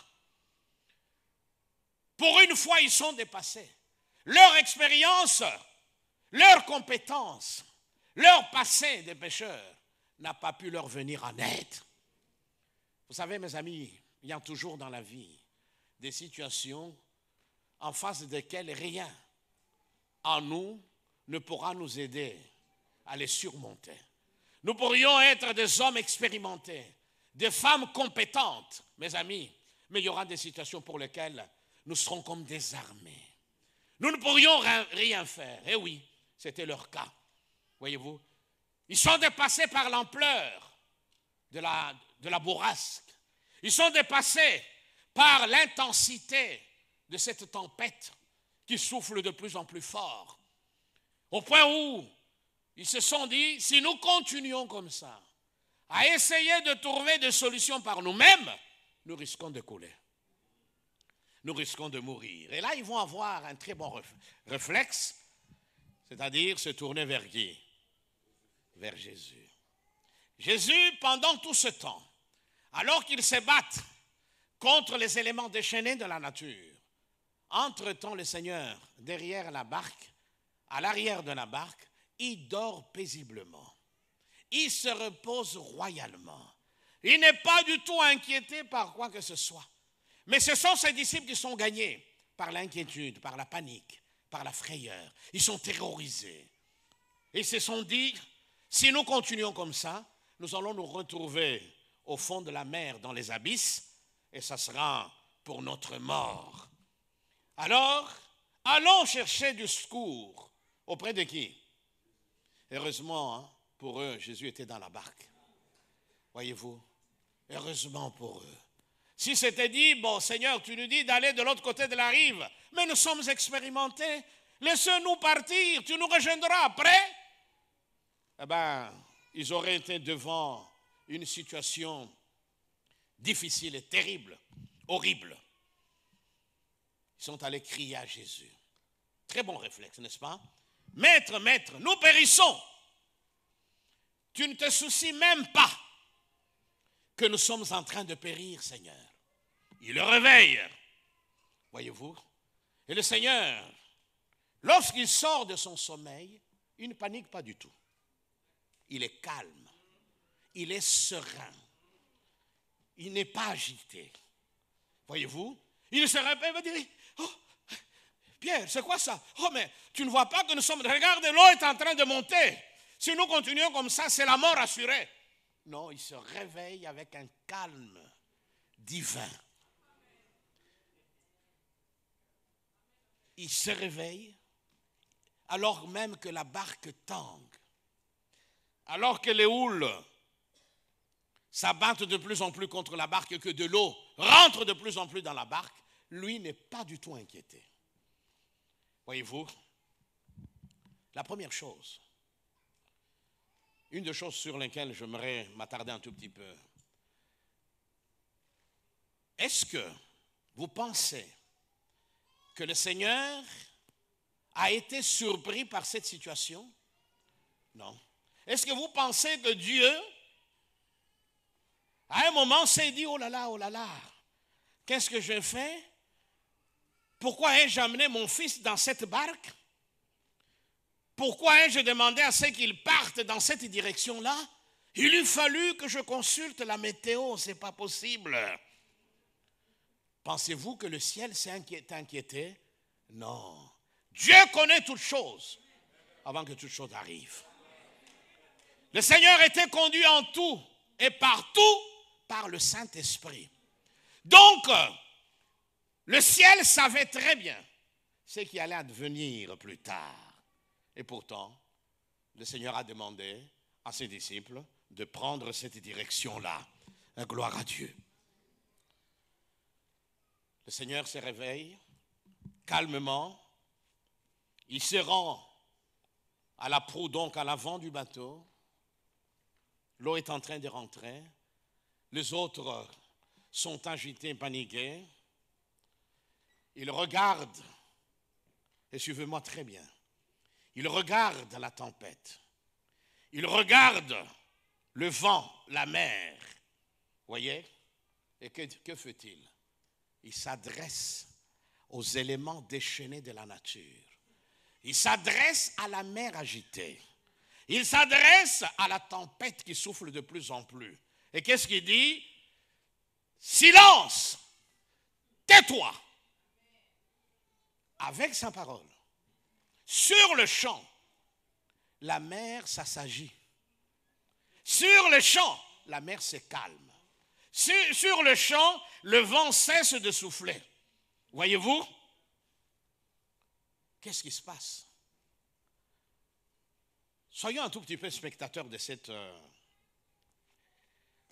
Pour une fois, ils sont dépassés. Leur expérience, leur compétence, leur passé des pêcheurs n'a pas pu leur venir en aide. Vous savez, mes amis, il y a toujours dans la vie des situations en face desquelles rien en nous ne pourra nous aider à les surmonter. Nous pourrions être des hommes expérimentés, des femmes compétentes, mes amis, mais il y aura des situations pour lesquelles nous serons comme désarmés. Nous ne pourrions rien faire. Eh oui, c'était leur cas, voyez-vous. Ils sont dépassés par l'ampleur de la, de la bourrasque. Ils sont dépassés par l'intensité de cette tempête qui souffle de plus en plus fort. Au point où ils se sont dit, si nous continuons comme ça, à essayer de trouver des solutions par nous-mêmes, nous risquons de couler. Nous risquons de mourir. Et là, ils vont avoir un très bon réflexe, c'est-à-dire se tourner vers qui? Vers Jésus. Jésus, pendant tout ce temps, alors qu'ils se battent contre les éléments déchaînés de la nature, entre-temps le Seigneur, derrière la barque, à l'arrière de la barque, il dort paisiblement. Il se repose royalement. Il n'est pas du tout inquiété par quoi que ce soit. Mais ce sont ses disciples qui sont gagnés par l'inquiétude, par la panique, par la frayeur. Ils sont terrorisés. Ils se sont dit, si nous continuons comme ça, nous allons nous retrouver au fond de la mer, dans les abysses, et ça sera pour notre mort. Alors, allons chercher du secours. Auprès de qui? Heureusement, pour eux, Jésus était dans la barque. Voyez-vous? Heureusement pour eux. Si c'était dit, bon Seigneur, tu nous dis d'aller de l'autre côté de la rive, mais nous sommes expérimentés, laisse-nous partir, tu nous rejoindras après. Eh bien, ils auraient été devant une situation difficile et terrible, horrible. Ils sont allés crier à Jésus. Très bon réflexe, n'est-ce pas? Maître, maître, nous périssons. Tu ne te soucies même pas que nous sommes en train de périr, Seigneur. Il le réveille, voyez-vous. Et le Seigneur, lorsqu'il sort de son sommeil, il ne panique pas du tout. Il est calme. Il est serein. Il n'est pas agité. Voyez-vous? Il se réveille et va dire, oh, Pierre, c'est quoi ça? Oh, mais tu ne vois pas que nous sommes... Regarde, l'eau est en train de monter. Si nous continuons comme ça, c'est la mort assurée. Non, il se réveille avec un calme divin. Il se réveille alors même que la barque tangue. Alors que les houles s'abattent de plus en plus contre la barque, que de l'eau rentre de plus en plus dans la barque, lui n'est pas du tout inquiété. Voyez-vous, la première chose, Une des choses sur lesquelles j'aimerais m'attarder un tout petit peu. Est-ce que vous pensez que le Seigneur a été surpris par cette situation? Non. Est-ce que vous pensez que Dieu, à un moment, s'est dit, oh là là, oh là là, qu'est-ce que j'ai fait? Pourquoi ai-je amené mon fils dans cette barque? Pourquoi ai-je demandé à ceux qu'ils partent dans cette direction-là? Il eût fallu que je consulte la météo, c'est pas possible. Pensez-vous que le ciel s'est inquiété? Non. Dieu connaît toutes choses avant que toutes choses arrivent. Le Seigneur était conduit en tout et partout par le Saint-Esprit. Donc, le ciel savait très bien ce qui allait advenir plus tard. Et pourtant, le Seigneur a demandé à ses disciples de prendre cette direction-là. Gloire à Dieu. Le Seigneur se réveille calmement. Il se rend à la proue, donc à l'avant du bateau. L'eau est en train de rentrer. Les autres sont agités, paniqués. Ils regardent, et suivez-moi très bien, ils regardent la tempête. Ils regardent le vent, la mer. Voyez? Et que, que fait-il? Il s'adresse aux éléments déchaînés de la nature. Il s'adresse à la mer agitée. Il s'adresse à la tempête qui souffle de plus en plus. Et qu'est-ce qu'il dit? Silence! Tais-toi! Avec sa parole, sur le champ, la mer s'assagit. Sur le champ, la mer se calme. Sur, sur le champ, le vent cesse de souffler. Voyez-vous? Qu'est-ce qui se passe? Soyons un tout petit peu spectateurs de cette, euh,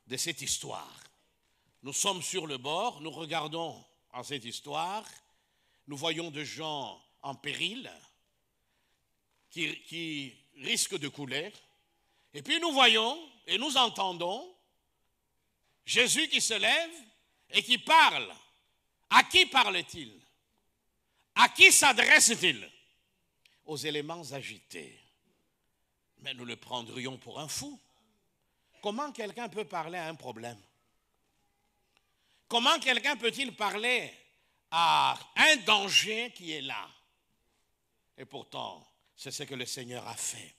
de cette histoire. Nous sommes sur le bord, nous regardons en cette histoire, nous voyons des gens en péril qui, qui risquent de couler. Et puis nous voyons et nous entendons Jésus qui se lève et qui parle. À qui parle-t-il? À qui s'adresse-t-il? Aux éléments agités. Mais nous le prendrions pour un fou. Comment quelqu'un peut parler à un problème? Comment quelqu'un peut-il parler à un danger qui est là? Et pourtant, c'est ce que le Seigneur a fait.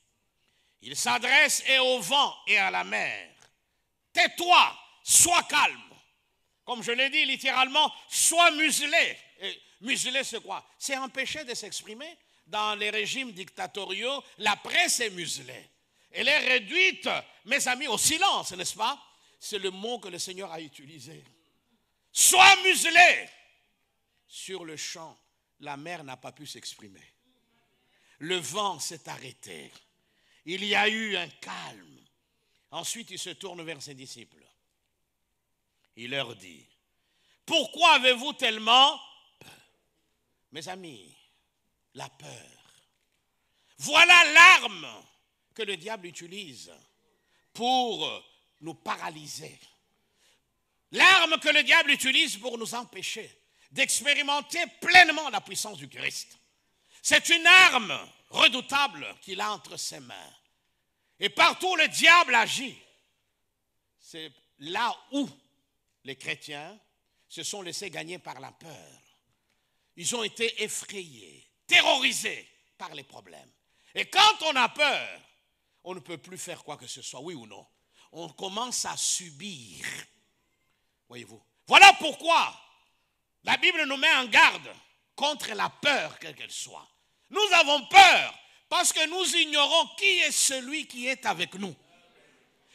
Il s'adresse et au vent et à la mer. Tais-toi, sois calme. Comme je l'ai dit littéralement, sois muselé. Et museler, c'est quoi? C'est empêcher de s'exprimer. Dans les régimes dictatoriaux, la presse est muselée. Elle est réduite, mes amis, au silence, n'est-ce pas? C'est le mot que le Seigneur a utilisé. Sois muselé! Sur le champ, la mer n'a pas pu s'exprimer. Le vent s'est arrêté. Il y a eu un calme. Ensuite, il se tourne vers ses disciples. Il leur dit, « Pourquoi avez-vous tellement peur ?» Mes amis, la peur. Voilà l'arme que le diable utilise pour nous paralyser. L'arme que le diable utilise pour nous empêcher d'expérimenter pleinement la puissance du Christ. C'est une arme redoutable qu'il a entre ses mains. Et partout où le diable agit, c'est là où les chrétiens se sont laissés gagner par la peur. Ils ont été effrayés, terrorisés par les problèmes. Et quand on a peur, on ne peut plus faire quoi que ce soit, oui ou non. On commence à subir. Voyez-vous. Voilà pourquoi la Bible nous met en garde contre la peur, quelle qu'elle soit. Nous avons peur parce que nous ignorons qui est celui qui est avec nous.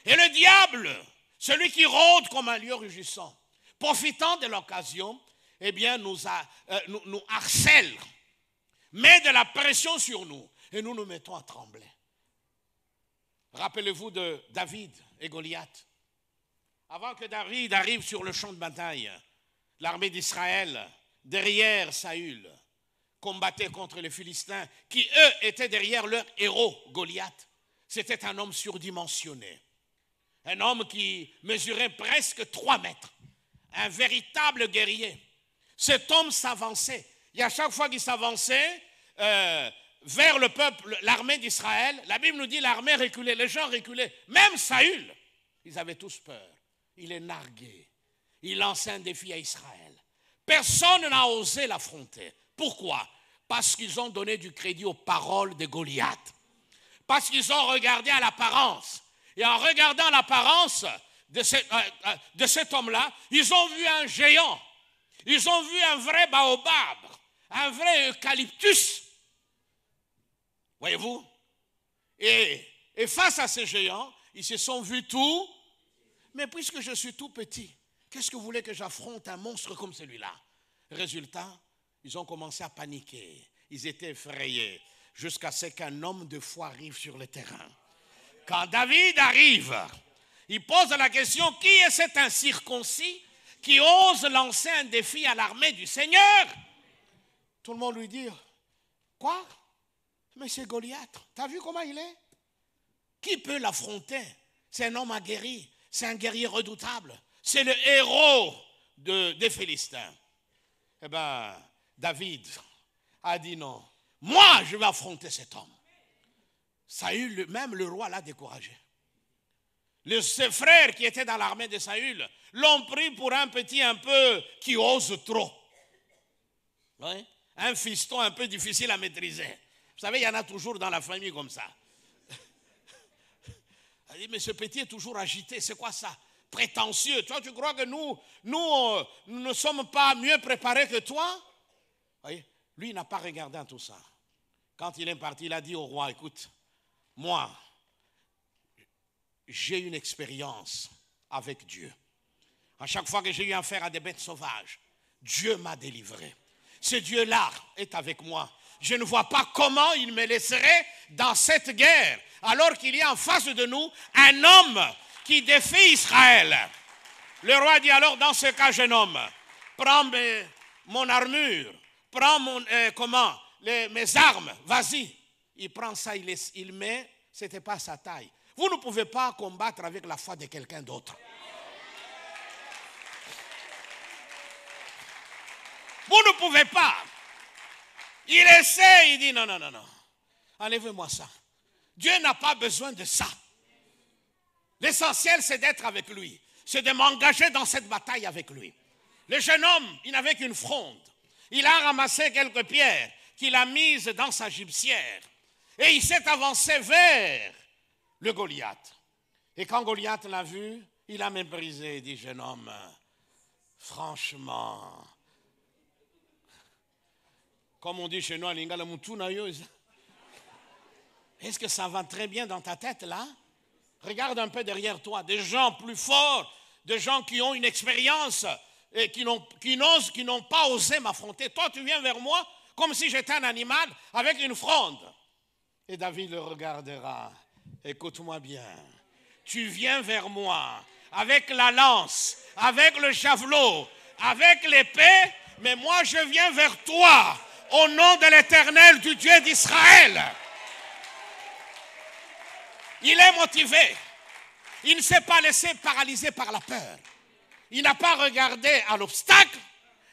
Et le diable, celui qui rôde comme un lion rugissant, profitant de l'occasion, eh bien, nous, a, euh, nous, nous harcèle, met de la pression sur nous et nous nous mettons à trembler. Rappelez-vous de David et Goliath. Avant que David arrive sur le champ de bataille, l'armée d'Israël, derrière Saül, combattait contre les Philistins qui, eux, étaient derrière leur héros, Goliath. c'était un homme surdimensionné, un homme qui mesurait presque trois mètres, un véritable guerrier. Cet homme s'avançait, et à chaque fois qu'il s'avançait euh, vers le peuple, l'armée d'Israël, la Bible nous dit l'armée reculait, les gens reculaient, même Saül, ils avaient tous peur. Il est nargué, il lançait un défi à Israël. Personne n'a osé l'affronter. Pourquoi? Parce qu'ils ont donné du crédit aux paroles de Goliath. Parce qu'ils ont regardé à l'apparence. Et en regardant l'apparence de, ce, euh, de cet homme-là, ils ont vu un géant. Ils ont vu un vrai baobab, un vrai eucalyptus. Voyez-vous? Et, et face à ces géants, ils se sont vus tout. Mais puisque je suis tout petit, qu'est-ce que vous voulez que j'affronte un monstre comme celui-là? Résultat, ils ont commencé à paniquer. Ils étaient effrayés jusqu'à ce qu'un homme de foi arrive sur le terrain. Quand David arrive, il pose la question, qui est cet incirconcis qui ose lancer un défi à l'armée du Seigneur? Tout le monde lui dit, quoi? Mais c'est Goliath. T'as vu comment il est? Qui peut l'affronter? C'est un homme aguerri, c'est un guerrier redoutable, c'est le héros de, des Philistins. Eh bien, David a dit non. Moi, je vais affronter cet homme. Saül, même le roi l'a découragé. Les, ses frères qui étaient dans l'armée de Saül l'ont pris pour un petit un peu qui ose trop. Oui, un fiston un peu difficile à maîtriser. Vous savez, il y en a toujours dans la famille comme ça. Elle dit, mais ce petit est toujours agité, c'est quoi ça? Prétentieux. Toi, tu crois que nous, nous, nous ne sommes pas mieux préparés que toi? Oui. Lui, il n'a pas regardé tout ça. Quand il est parti, il a dit au roi, écoute, moi, j'ai une expérience avec Dieu. À chaque fois que j'ai eu affaire à des bêtes sauvages, Dieu m'a délivré. Ce Dieu-là est avec moi. Je ne vois pas comment il me laisserait dans cette guerre, alors qu'il y a en face de nous un homme qui défie Israël. Le roi dit alors, dans ce cas, jeune homme, prends mes, mon armure, prends mon, euh, comment, les, mes armes, vas-y. Il prend ça, il, laisse, il met, ce n'était pas sa taille. Vous ne pouvez pas combattre avec la foi de quelqu'un d'autre. Vous ne pouvez pas. Il essaie, il dit non, non, non, non. Enlevez-moi ça. Dieu n'a pas besoin de ça. L'essentiel, c'est d'être avec lui. C'est de m'engager dans cette bataille avec lui. Le jeune homme, il n'avait qu'une fronde. Il a ramassé quelques pierres qu'il a mises dans sa gibecière. Et il s'est avancé vers le Goliath. Et quand Goliath l'a vu, il a méprisé. Il dit, jeune homme, franchement... Comme on dit chez nous, est-ce que ça va très bien dans ta tête là? Regarde un peu derrière toi, des gens plus forts, des gens qui ont une expérience et qui n'ont qui qui n'ont pas osé m'affronter. Toi, tu viens vers moi comme si j'étais un animal avec une fronde. Et David le regardera. Écoute-moi bien. Tu viens vers moi avec la lance, avec le javelot, avec l'épée, mais moi je viens vers toi. Au nom de l'Éternel, du Dieu d'Israël. Il est motivé. Il ne s'est pas laissé paralyser par la peur. Il n'a pas regardé à l'obstacle,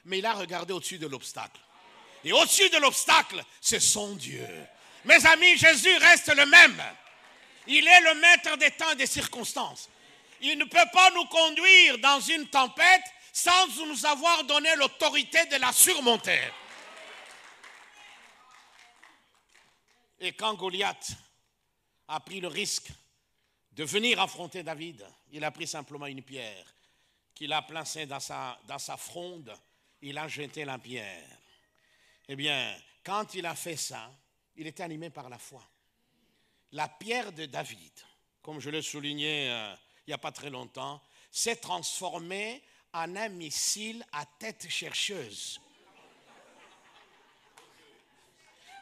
mais il a regardé au-dessus de l'obstacle. Et au-dessus de l'obstacle, c'est son Dieu. Mes amis, Jésus reste le même. Il est le maître des temps et des circonstances. Il ne peut pas nous conduire dans une tempête sans nous avoir donné l'autorité de la surmonter. Et quand Goliath a pris le risque de venir affronter David, il a pris simplement une pierre qu'il a placée dans sa, dans sa fronde, il a jeté la pierre. Eh bien, quand il a fait ça, il était animé par la foi. La pierre de David, comme je l'ai souligné euh, il n'y a pas très longtemps, s'est transformée en un missile à tête chercheuse.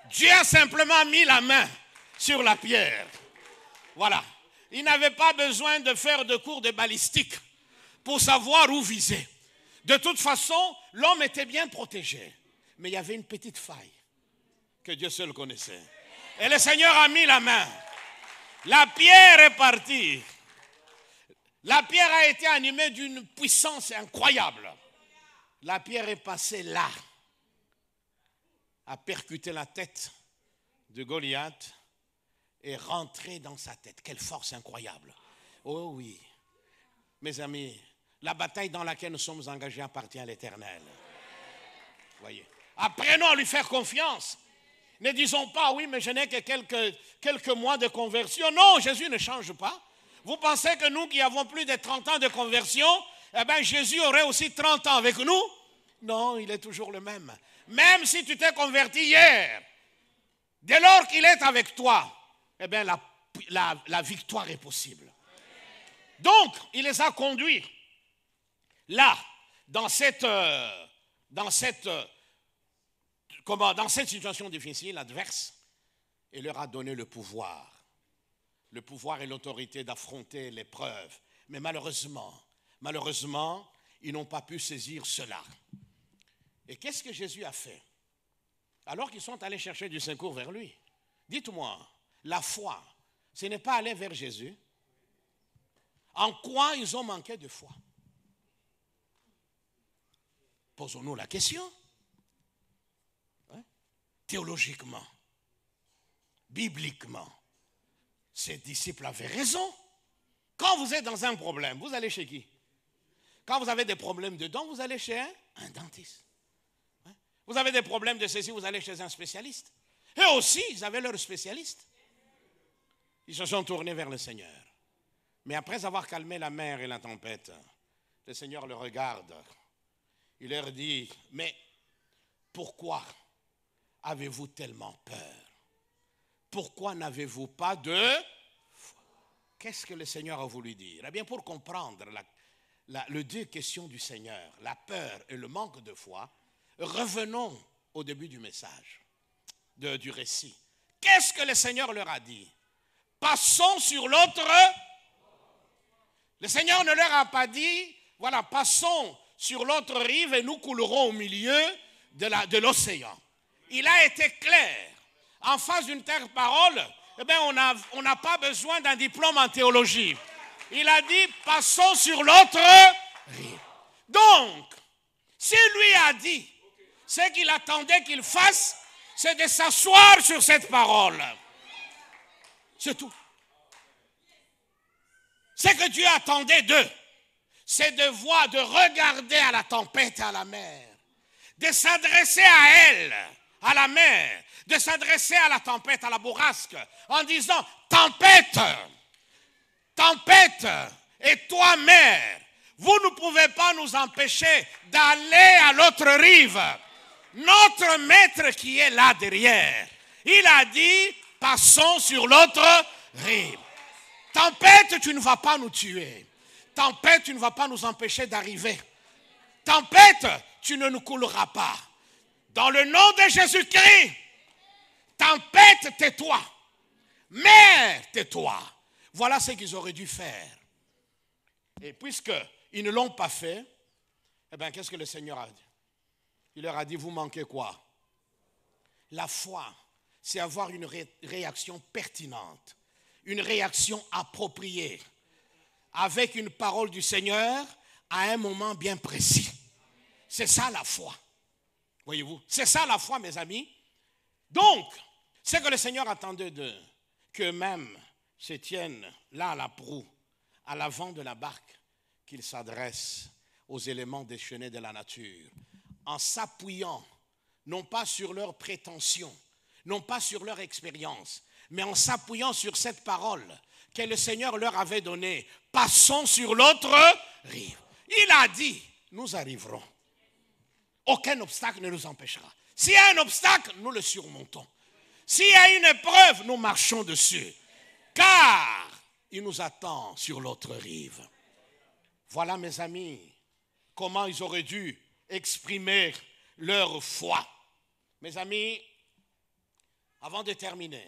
Dieu a simplement mis la main sur la pierre. Voilà. Il n'avait pas besoin de faire de cours de balistique pour savoir où viser. De toute façon, l'homme était bien protégé. Mais il y avait une petite faille que Dieu seul connaissait. Et le Seigneur a mis la main. La pierre est partie. La pierre a été animée d'une puissance incroyable. La pierre est passée là, a percuté la tête de Goliath et rentrée dans sa tête. Quelle force incroyable. Oh oui, mes amis, la bataille dans laquelle nous sommes engagés appartient à l'Éternel. Voyez. Apprenons à lui faire confiance. Ne disons pas, oui, mais je n'ai que quelques, quelques mois de conversion. Non, Jésus ne change pas. Vous pensez que nous qui avons plus de trente ans de conversion, eh bien Jésus aurait aussi trente ans avec nous? Non, il est toujours le même. Même si tu t'es converti hier, dès lors qu'il est avec toi, eh bien la, la, la victoire est possible. Donc, il les a conduits là, dans cette... Euh, dans cette euh, Comment, dans cette situation difficile, adverse, il leur a donné le pouvoir. Le pouvoir et l'autorité d'affronter l'épreuve. Mais malheureusement, malheureusement, ils n'ont pas pu saisir cela. Et qu'est-ce que Jésus a fait? Alors qu'ils sont allés chercher du secours vers lui. Dites-moi, la foi, ce n'est pas aller vers Jésus. En quoi ils ont manqué de foi? Posons-nous la question. Théologiquement, bibliquement, ces disciples avaient raison. Quand vous êtes dans un problème, vous allez chez qui? Quand vous avez des problèmes de dents, vous allez chez un dentiste. Vous avez des problèmes de ceci, vous allez chez un spécialiste. Et aussi, ils avaient leur spécialiste. Ils se sont tournés vers le Seigneur. Mais après avoir calmé la mer et la tempête, le Seigneur le regarde. Il leur dit, mais pourquoi avez-vous tellement peur? Pourquoi n'avez-vous pas de foi? Qu'est-ce que le Seigneur a voulu dire? Eh bien, pour comprendre la, la, les deux questions du Seigneur, la peur et le manque de foi, revenons au début du message, de, du récit. Qu'est-ce que le Seigneur leur a dit? Passons sur l'autre. Le Seigneur ne leur a pas dit, voilà, passons sur l'autre rive et nous coulerons au milieu de l'océan. Il a été clair. En face d'une telle parole, eh bien, on n'a on n'a pas besoin d'un diplôme en théologie. Il a dit, passons sur l'autre rive. Donc, si lui a dit, ce qu'il attendait qu'il fasse, c'est de s'asseoir sur cette parole. C'est tout. Ce que Dieu attendait d'eux, c'est de voir, de regarder à la tempête, à la mer, de s'adresser à elle, à la mer, de s'adresser à la tempête, à la bourrasque, en disant, tempête, tempête, et toi mer, vous ne pouvez pas nous empêcher d'aller à l'autre rive. Notre maître qui est là derrière, il a dit, passons sur l'autre rive. Tempête, tu ne vas pas nous tuer. Tempête, tu ne vas pas nous empêcher d'arriver. Tempête, tu ne nous couleras pas. Dans le nom de Jésus-Christ, tempête, tais-toi. Mère, tais-toi. Voilà ce qu'ils auraient dû faire. Et puisqu'ils ne l'ont pas fait, eh bien, qu'est-ce que le Seigneur a dit? Il leur a dit, vous manquez quoi? La foi, c'est avoir une ré- réaction pertinente, une réaction appropriée, avec une parole du Seigneur à un moment bien précis. C'est ça la foi. Voyez-vous, c'est ça la foi, mes amis. Donc, c'est que le Seigneur attendait d'eux, qu'eux-mêmes se tiennent là à la proue, à l'avant de la barque, qu'ils s'adressent aux éléments déchaînés de la nature, en s'appuyant, non pas sur leurs prétentions, non pas sur leur expérience, mais en s'appuyant sur cette parole que le Seigneur leur avait donnée. Passons sur l'autre rive. Il a dit, nous arriverons. Aucun obstacle ne nous empêchera. S'il y a un obstacle, nous le surmontons. S'il y a une épreuve, nous marchons dessus. Car il nous attend sur l'autre rive. Voilà, mes amis, comment ils auraient dû exprimer leur foi. Mes amis, avant de terminer,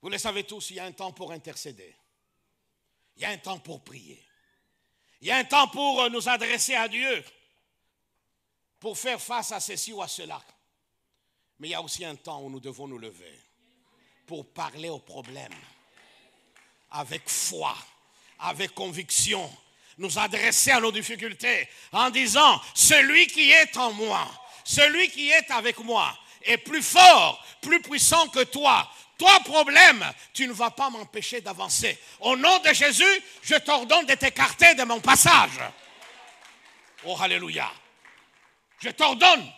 vous le savez tous, il y a un temps pour intercéder. Il y a un temps pour prier. Il y a un temps pour nous adresser à Dieu, pour faire face à ceci ou à cela. Mais il y a aussi un temps où nous devons nous lever pour parler au problème. Avec foi, avec conviction, nous adresser à nos difficultés en disant, celui qui est en moi, celui qui est avec moi est plus fort, plus puissant que toi. Toi, problème, tu ne vas pas m'empêcher d'avancer. Au nom de Jésus, je t'ordonne de t'écarter de mon passage. Oh, alléluia. Je t'ordonne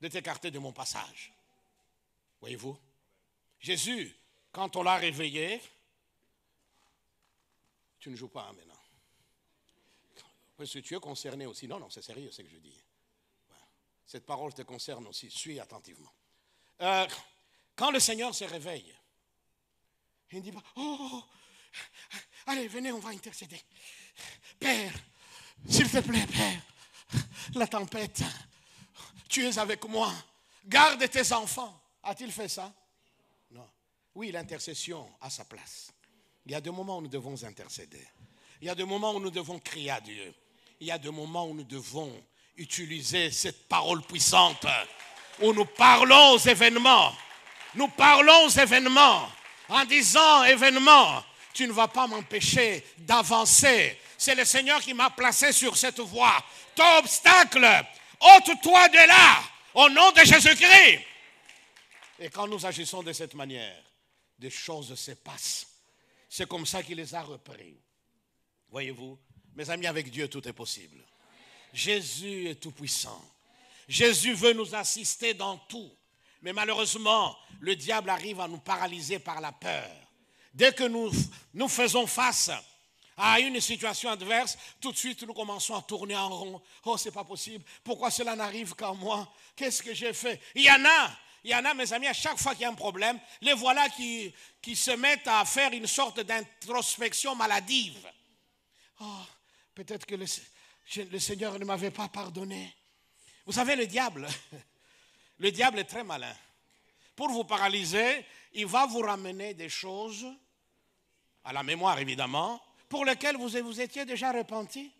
de t'écarter de mon passage. Voyez-vous, Jésus, quand on l'a réveillé, tu ne joues pas hein, maintenant. Parce que tu es concerné aussi. Non, non, c'est sérieux ce que je dis. Cette parole te concerne aussi. Suis attentivement. Euh, quand le Seigneur se réveille, il ne dit pas, oh, oh, oh, allez, venez, on va intercéder. Père, s'il te plaît, Père, la tempête, tu es avec moi. Garde tes enfants. A-t-il fait ça? Non. Oui, l'intercession a sa place. Il y a des moments où nous devons intercéder. Il y a des moments où nous devons crier à Dieu. Il y a des moments où nous devons utiliser cette parole puissante, où nous parlons aux événements. Nous parlons aux événements en disant, événement, tu ne vas pas m'empêcher d'avancer. C'est le Seigneur qui m'a placé sur cette voie. Ton obstacle, ôte-toi de là, au nom de Jésus-Christ. Et quand nous agissons de cette manière, des choses se passent. C'est comme ça qu'il les a repris. Voyez-vous, mes amis, avec Dieu, tout est possible. Jésus est tout-puissant. Jésus veut nous assister dans tout. Mais malheureusement, le diable arrive à nous paralyser par la peur. Dès que nous, nous faisons face à une situation adverse, tout de suite nous commençons à tourner en rond. Oh, c'est pas possible. Pourquoi cela n'arrive qu'à moi? Qu'est-ce que j'ai fait? Il y en a, il y en a, mes amis, à chaque fois qu'il y a un problème, les voilà qui, qui se mettent à faire une sorte d'introspection maladive. Oh, peut-être que le... le Seigneur ne m'avait pas pardonné. Vous savez, le diable, le diable est très malin. Pour vous paralyser, il va vous ramener des choses, à la mémoire évidemment, pour lesquelles vous vous étiez déjà repenti.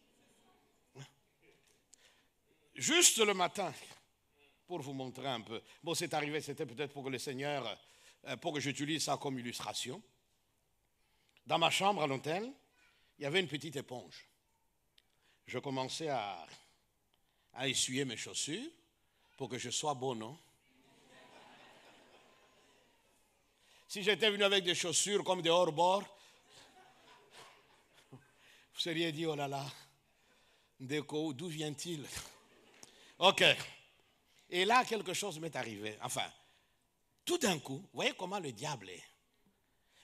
Juste le matin, pour vous montrer un peu. Bon, c'est arrivé, c'était peut-être pour que le Seigneur, pour que j'utilise ça comme illustration. Dans ma chambre à l'hôtel, il y avait une petite éponge. Je commençais à, à essuyer mes chaussures pour que je sois beau, non? Si j'étais venu avec des chaussures comme des hors-bords, vous seriez dit, oh là là, déco, d'où vient-il? Ok. Et là, quelque chose m'est arrivé. Enfin, tout d'un coup, vous voyez comment le diable est.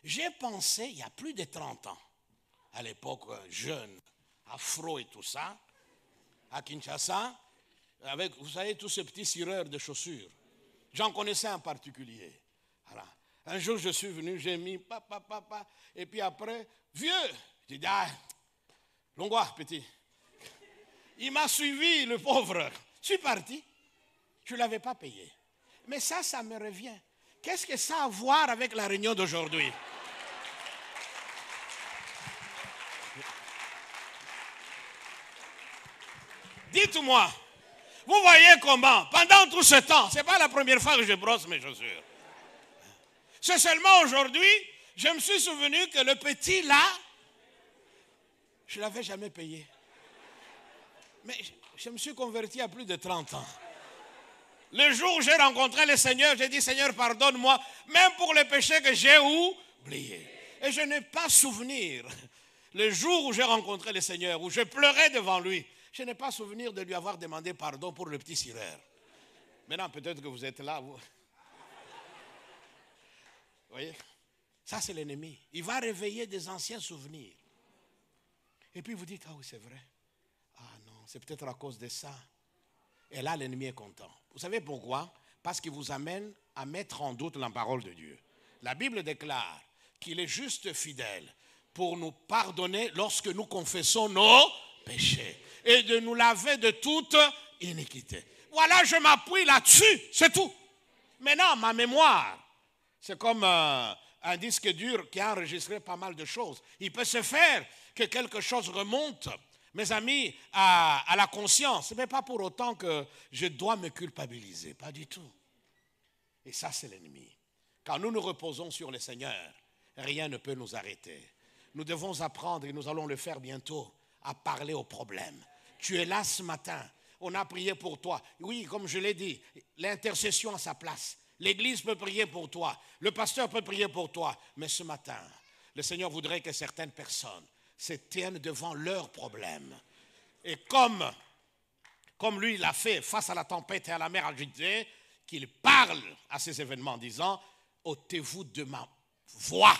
J'ai pensé, il y a plus de trente ans, à l'époque jeune, afro et tout ça, à Kinshasa, avec, vous savez, tous ces petits cireurs de chaussures. J'en connaissais un particulier. Voilà. Un jour, je suis venu, j'ai mis papa, papa, et puis après, vieux, j'ai dit, ah, longois, petit. Il m'a suivi, le pauvre. Je suis parti. Je ne l'avais pas payé. Mais ça, ça me revient. Qu'est-ce que ça a à voir avec la réunion d'aujourd'hui? Dites-moi, vous voyez comment, pendant tout ce temps, ce n'est pas la première fois que je brosse mes chaussures. C'est seulement aujourd'hui, je me suis souvenu que le petit là, je ne l'avais jamais payé. Mais je, je me suis converti à plus de trente ans. Le jour où j'ai rencontré le Seigneur, j'ai dit, Seigneur, pardonne-moi, même pour les péchés que j'ai oubliés. Et je n'ai pas souvenir, le jour où j'ai rencontré le Seigneur, où je pleurais devant lui, je n'ai pas souvenir de lui avoir demandé pardon pour le petit cireur. Maintenant, peut-être que vous êtes là. Vous, vous voyez? Ça, c'est l'ennemi. Il va réveiller des anciens souvenirs. Et puis vous dites, ah oui, c'est vrai. Ah non, c'est peut-être à cause de ça. Et là, l'ennemi est content. Vous savez pourquoi? Parce qu'il vous amène à mettre en doute la parole de Dieu. La Bible déclare qu'il est juste fidèle pour nous pardonner lorsque nous confessons nos péchés et de nous laver de toute iniquité. Voilà, je m'appuie là-dessus, c'est tout. Maintenant, ma mémoire, c'est comme euh, un disque dur qui a enregistré pas mal de choses. Il peut se faire que quelque chose remonte, mes amis, à, à la conscience, mais pas pour autant que je dois me culpabiliser, pas du tout. Et ça, c'est l'ennemi. Quand nous nous reposons sur le Seigneur, rien ne peut nous arrêter. Nous devons apprendre, et nous allons le faire bientôt, à parler aux problèmes. Tu es là ce matin, on a prié pour toi. Oui, comme je l'ai dit, l'intercession à sa place. L'Église peut prier pour toi, le pasteur peut prier pour toi. Mais ce matin, le Seigneur voudrait que certaines personnes se tiennent devant leurs problèmes. Et comme, comme lui l'a fait face à la tempête et à la mer agitée, qu'il parle à ces événements en disant « Ôtez-vous de ma voix,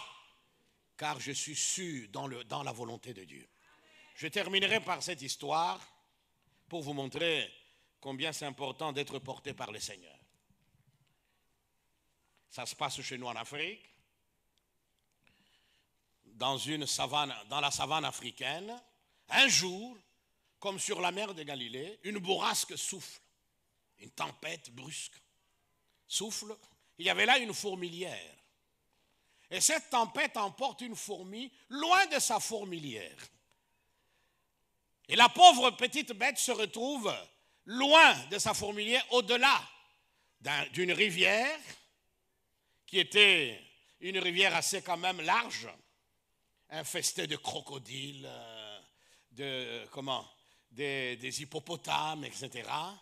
car je suis sûr dans, le, dans la volonté de Dieu. » Je terminerai par cette histoire pour vous montrer combien c'est important d'être porté par le Seigneur. Ça se passe chez nous en Afrique, dans une savane, dans la savane africaine. Un jour, comme sur la mer de Galilée, une bourrasque souffle, une tempête brusque souffle. Il y avait là une fourmilière. Et cette tempête emporte une fourmi loin de sa fourmilière. Et la pauvre petite bête se retrouve loin de sa fourmilière, au-delà d'une rivière qui était une rivière assez quand même large, infestée de crocodiles, de comment, des, des hippopotames, et cetera.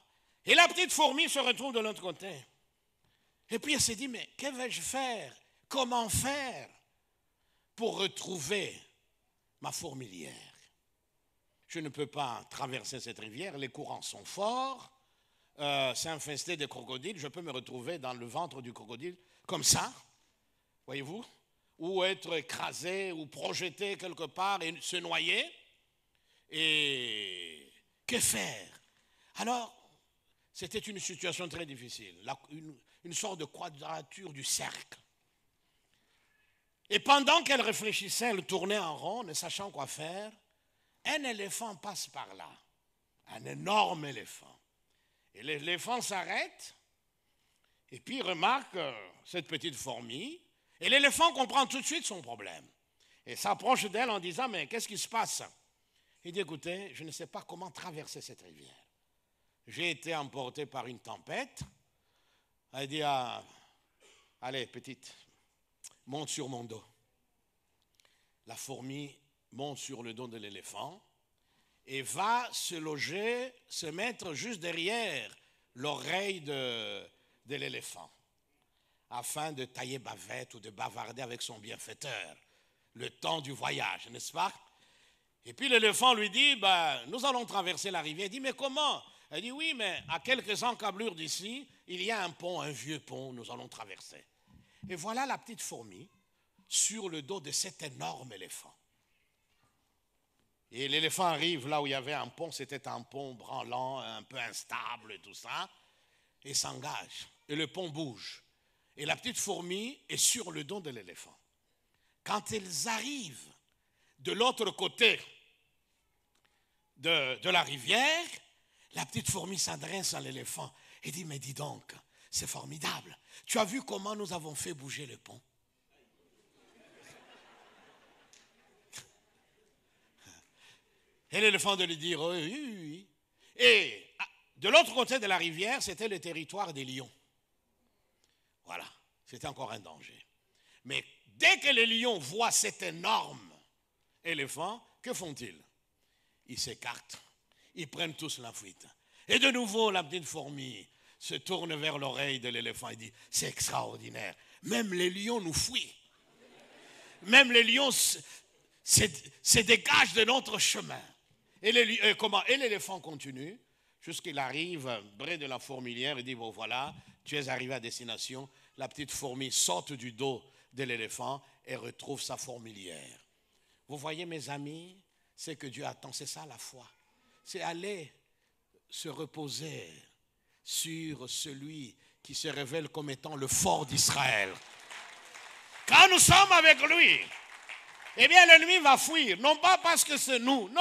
Et la petite fourmi se retrouve de l'autre côté. Et puis elle s'est dit, mais que vais-je faire? Comment faire pour retrouver ma fourmilière? Je ne peux pas traverser cette rivière, les courants sont forts, euh, c'est infesté de crocodiles, je peux me retrouver dans le ventre du crocodile, comme ça, voyez-vous, ou être écrasé ou projeté quelque part et se noyer. Et que faire? Alors, c'était une situation très difficile, la, une, une sorte de quadrature du cercle. Et pendant qu'elle réfléchissait, elle tournait en rond, ne sachant quoi faire, un éléphant passe par là, un énorme éléphant. Et l'éléphant s'arrête, et puis remarque cette petite fourmi, et l'éléphant comprend tout de suite son problème. Et s'approche d'elle en disant, mais qu'est-ce qui se passe? Il dit, écoutez, je ne sais pas comment traverser cette rivière. J'ai été emporté par une tempête. Elle dit, ah, allez petite, monte sur mon dos. La fourmi monte sur le dos de l'éléphant et va se loger, se mettre juste derrière l'oreille de, de l'éléphant afin de tailler bavette ou de bavarder avec son bienfaiteur le temps du voyage, n'est-ce pas? Et puis l'éléphant lui dit, ben, nous allons traverser la rivière. Il dit, mais comment? Elle dit, oui, mais à quelques encablures d'ici, il y a un pont, un vieux pont, nous allons traverser. Et voilà la petite fourmi sur le dos de cet énorme éléphant. Et l'éléphant arrive là où il y avait un pont, c'était un pont branlant, un peu instable et tout ça, et s'engage. Et le pont bouge. Et la petite fourmi est sur le dos de l'éléphant. Quand elles arrivent de l'autre côté de, de la rivière, la petite fourmi s'adresse à l'éléphant et dit, mais dis donc, c'est formidable. Tu as vu comment nous avons fait bouger le pont? Et l'éléphant de lui dire, oui, oui, oui. Et de l'autre côté de la rivière, c'était le territoire des lions. Voilà, c'était encore un danger. Mais dès que les lions voient cet énorme éléphant, que font-ils? Ils s'écartent, ils prennent tous la fuite. Et de nouveau, la petite fourmi se tourne vers l'oreille de l'éléphant et dit, c'est extraordinaire, même les lions nous fuient. Même les lions se dégagent de notre chemin. Et l'éléphant continue jusqu'à ce qu'il arrive près de la fourmilière et dit, bon voilà, tu es arrivé à destination. La petite fourmi saute du dos de l'éléphant et retrouve sa fourmilière. Vous voyez mes amis, c'est que Dieu attend, c'est ça la foi. C'est aller se reposer sur celui qui se révèle comme étant le fort d'Israël. Quand nous sommes avec lui, eh bien l'ennemi va fuir, non pas parce que c'est nous, non,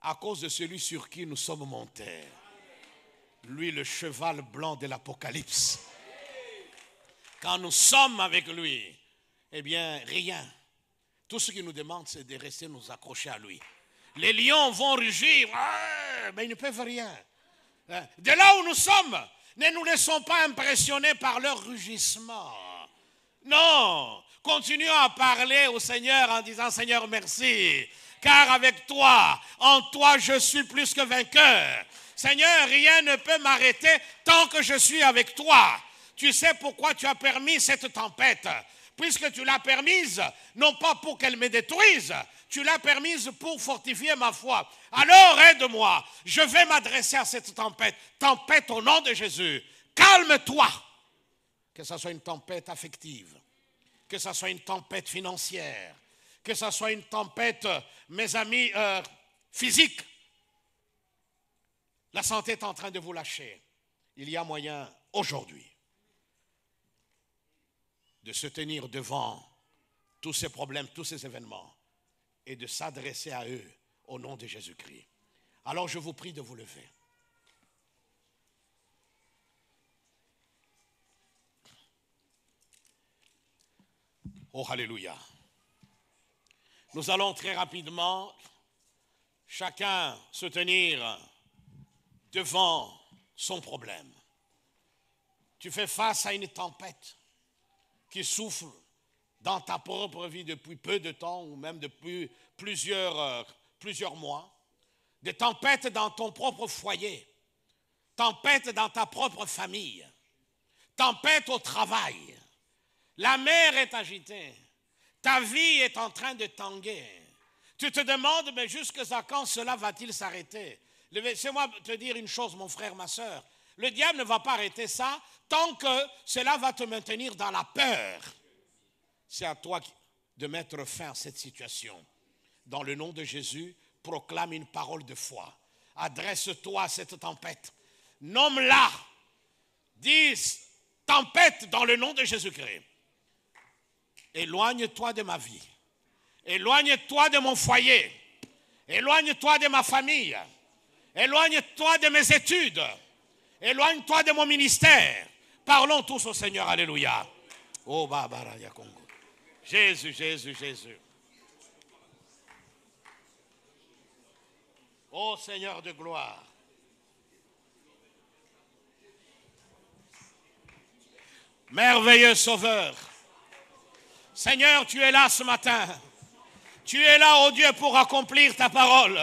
à cause de celui sur qui nous sommes montés. Lui, le cheval blanc de l'Apocalypse. Quand nous sommes avec lui, eh bien rien. Tout ce qu'il nous demande, c'est de rester nous accrocher à lui. Les lions vont rugir, mais ils ne peuvent rien. De là où nous sommes, Ne nous laissons pas impressionner par leur rugissement. Non, continuons à parler au Seigneur en disant « Seigneur, merci, car avec toi, en toi, je suis plus que vainqueur. Seigneur, rien ne peut m'arrêter tant que je suis avec toi. Tu sais pourquoi tu as permis cette tempête, puisque tu l'as permise, non pas pour qu'elle me détruise, tu l'as permise pour fortifier ma foi. Alors aide-moi, je vais m'adresser à cette tempête. Tempête au nom de Jésus, calme-toi. Que ce soit une tempête affective, que ce soit une tempête financière, que ce soit une tempête, mes amis, euh, physique. La santé est en train de vous lâcher. Il y a moyen aujourd'hui de se tenir devant tous ces problèmes, tous ces événements et de s'adresser à eux au nom de Jésus-Christ. Alors je vous prie de vous lever. Oh, alléluia. Nous allons très rapidement, chacun se tenir devant son problème. Tu fais face à une tempête qui souffle dans ta propre vie depuis peu de temps ou même depuis plusieurs, euh, plusieurs mois. Des tempêtes dans ton propre foyer, tempêtes dans ta propre famille, tempêtes au travail. La mer est agitée, ta vie est en train de tanguer. Tu te demandes, mais jusqu'à quand cela va-t-il s'arrêter? Laissez-moi te dire une chose, mon frère, ma soeur. Le diable ne va pas arrêter ça tant que cela va te maintenir dans la peur. C'est à toi de mettre fin à cette situation. Dans le nom de Jésus, proclame une parole de foi. Adresse-toi à cette tempête. Nomme-la. Dis, tempête dans le nom de Jésus-Christ. Éloigne-toi de ma vie. Éloigne-toi de mon foyer. Éloigne-toi de ma famille. Éloigne-toi de mes études. Éloigne-toi de mon ministère. Parlons tous au Seigneur. Alléluia. Oh, Babaraya Congo. Jésus, Jésus, Jésus. Oh, Seigneur de gloire. Merveilleux Sauveur. Seigneur, tu es là ce matin. Tu es là, oh Dieu, pour accomplir ta parole.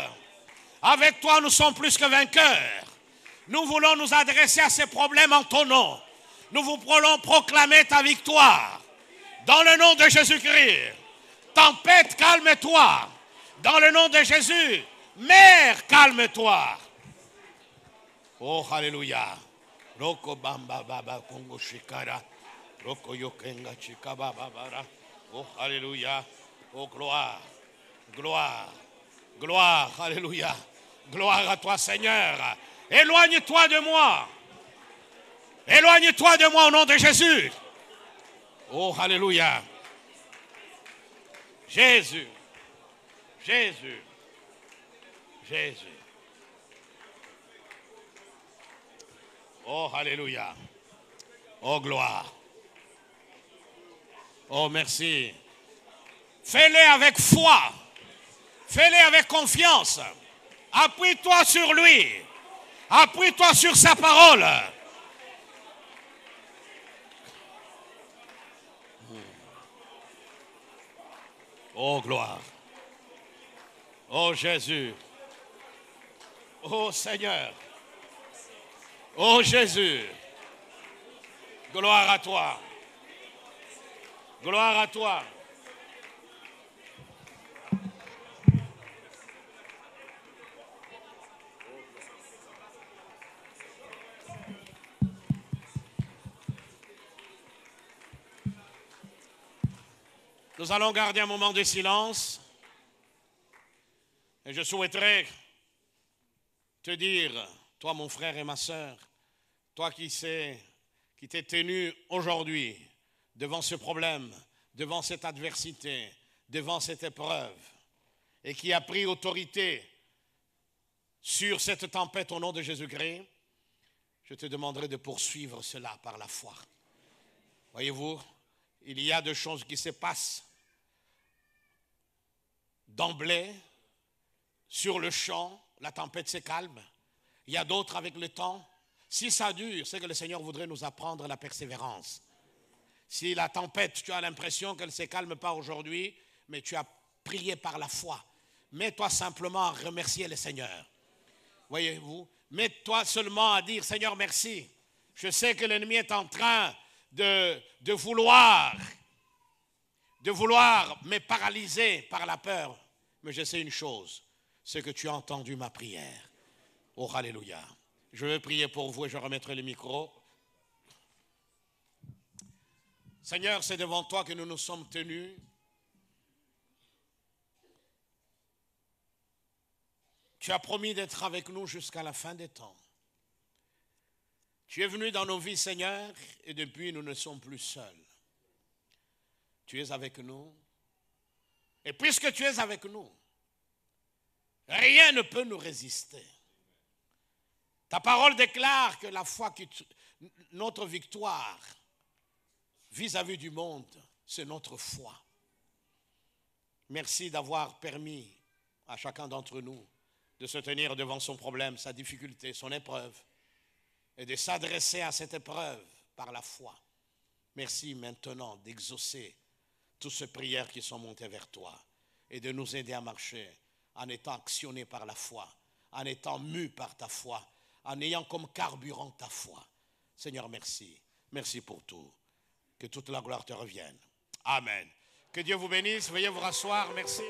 Avec toi, nous sommes plus que vainqueurs. Nous voulons nous adresser à ces problèmes en ton nom. Nous voulons proclamer ta victoire. Dans le nom de Jésus-Christ, tempête, calme-toi. Dans le nom de Jésus, mer, calme-toi. Oh, alléluia. Roko bamba baba kongo shikara. Roko yokenga chikaba babara. Oh, alléluia. Oh, gloire. Gloire. Gloire, alléluia. Gloire à toi, Seigneur. Éloigne-toi de moi. Éloigne-toi de moi au nom de Jésus. Oh, alléluia. Jésus. Jésus. Jésus. Oh, alléluia. Oh, gloire. Oh, merci. Fais-le avec foi. Fais-le avec confiance. Appuie-toi sur lui. Appuie-toi sur sa parole. Oh, gloire. Oh, Jésus. Oh, Seigneur. Oh, Jésus. Gloire à toi. Gloire à toi. Nous allons garder un moment de silence et je souhaiterais te dire, toi mon frère et ma soeur, toi qui sais, qui t'es tenu aujourd'hui devant ce problème, devant cette adversité, devant cette épreuve et qui a pris autorité sur cette tempête au nom de Jésus-Christ, je te demanderai de poursuivre cela par la foi. Voyez-vous, il y a des choses qui se passent d'emblée, sur le champ, la tempête se calme. Il y a d'autres avec le temps, Si ça dure, c'est que le Seigneur voudrait nous apprendre la persévérance. Si la tempête, tu as l'impression qu'elle ne se calme pas aujourd'hui, mais tu as prié par la foi. Mets-toi simplement à remercier le Seigneur. Voyez-vous, mets-toi seulement à dire, Seigneur, merci. Je sais que l'ennemi est en train de, de vouloir, de vouloir me paralyser par la peur. Mais je sais une chose, c'est que tu as entendu ma prière. Oh, alléluia. Je vais prier pour vous et je remettrai le micro. Seigneur, c'est devant toi que nous nous sommes tenus. Tu as promis d'être avec nous jusqu'à la fin des temps. Tu es venu dans nos vies, Seigneur, et depuis nous ne sommes plus seuls. Tu es avec nous. Et puisque tu es avec nous, rien ne peut nous résister. Ta parole déclare que la foi, qui tu, notre victoire vis-à-vis du monde, c'est notre foi. Merci d'avoir permis à chacun d'entre nous de se tenir devant son problème, sa difficulté, son épreuve, et de s'adresser à cette épreuve par la foi. Merci maintenant d'exaucer toutes ces prières qui sont montées vers toi et de nous aider à marcher en étant actionnés par la foi, en étant mus par ta foi, en ayant comme carburant ta foi. Seigneur, merci. Merci pour tout. Que toute la gloire te revienne. Amen. Que Dieu vous bénisse. Veuillez vous rasseoir. Merci.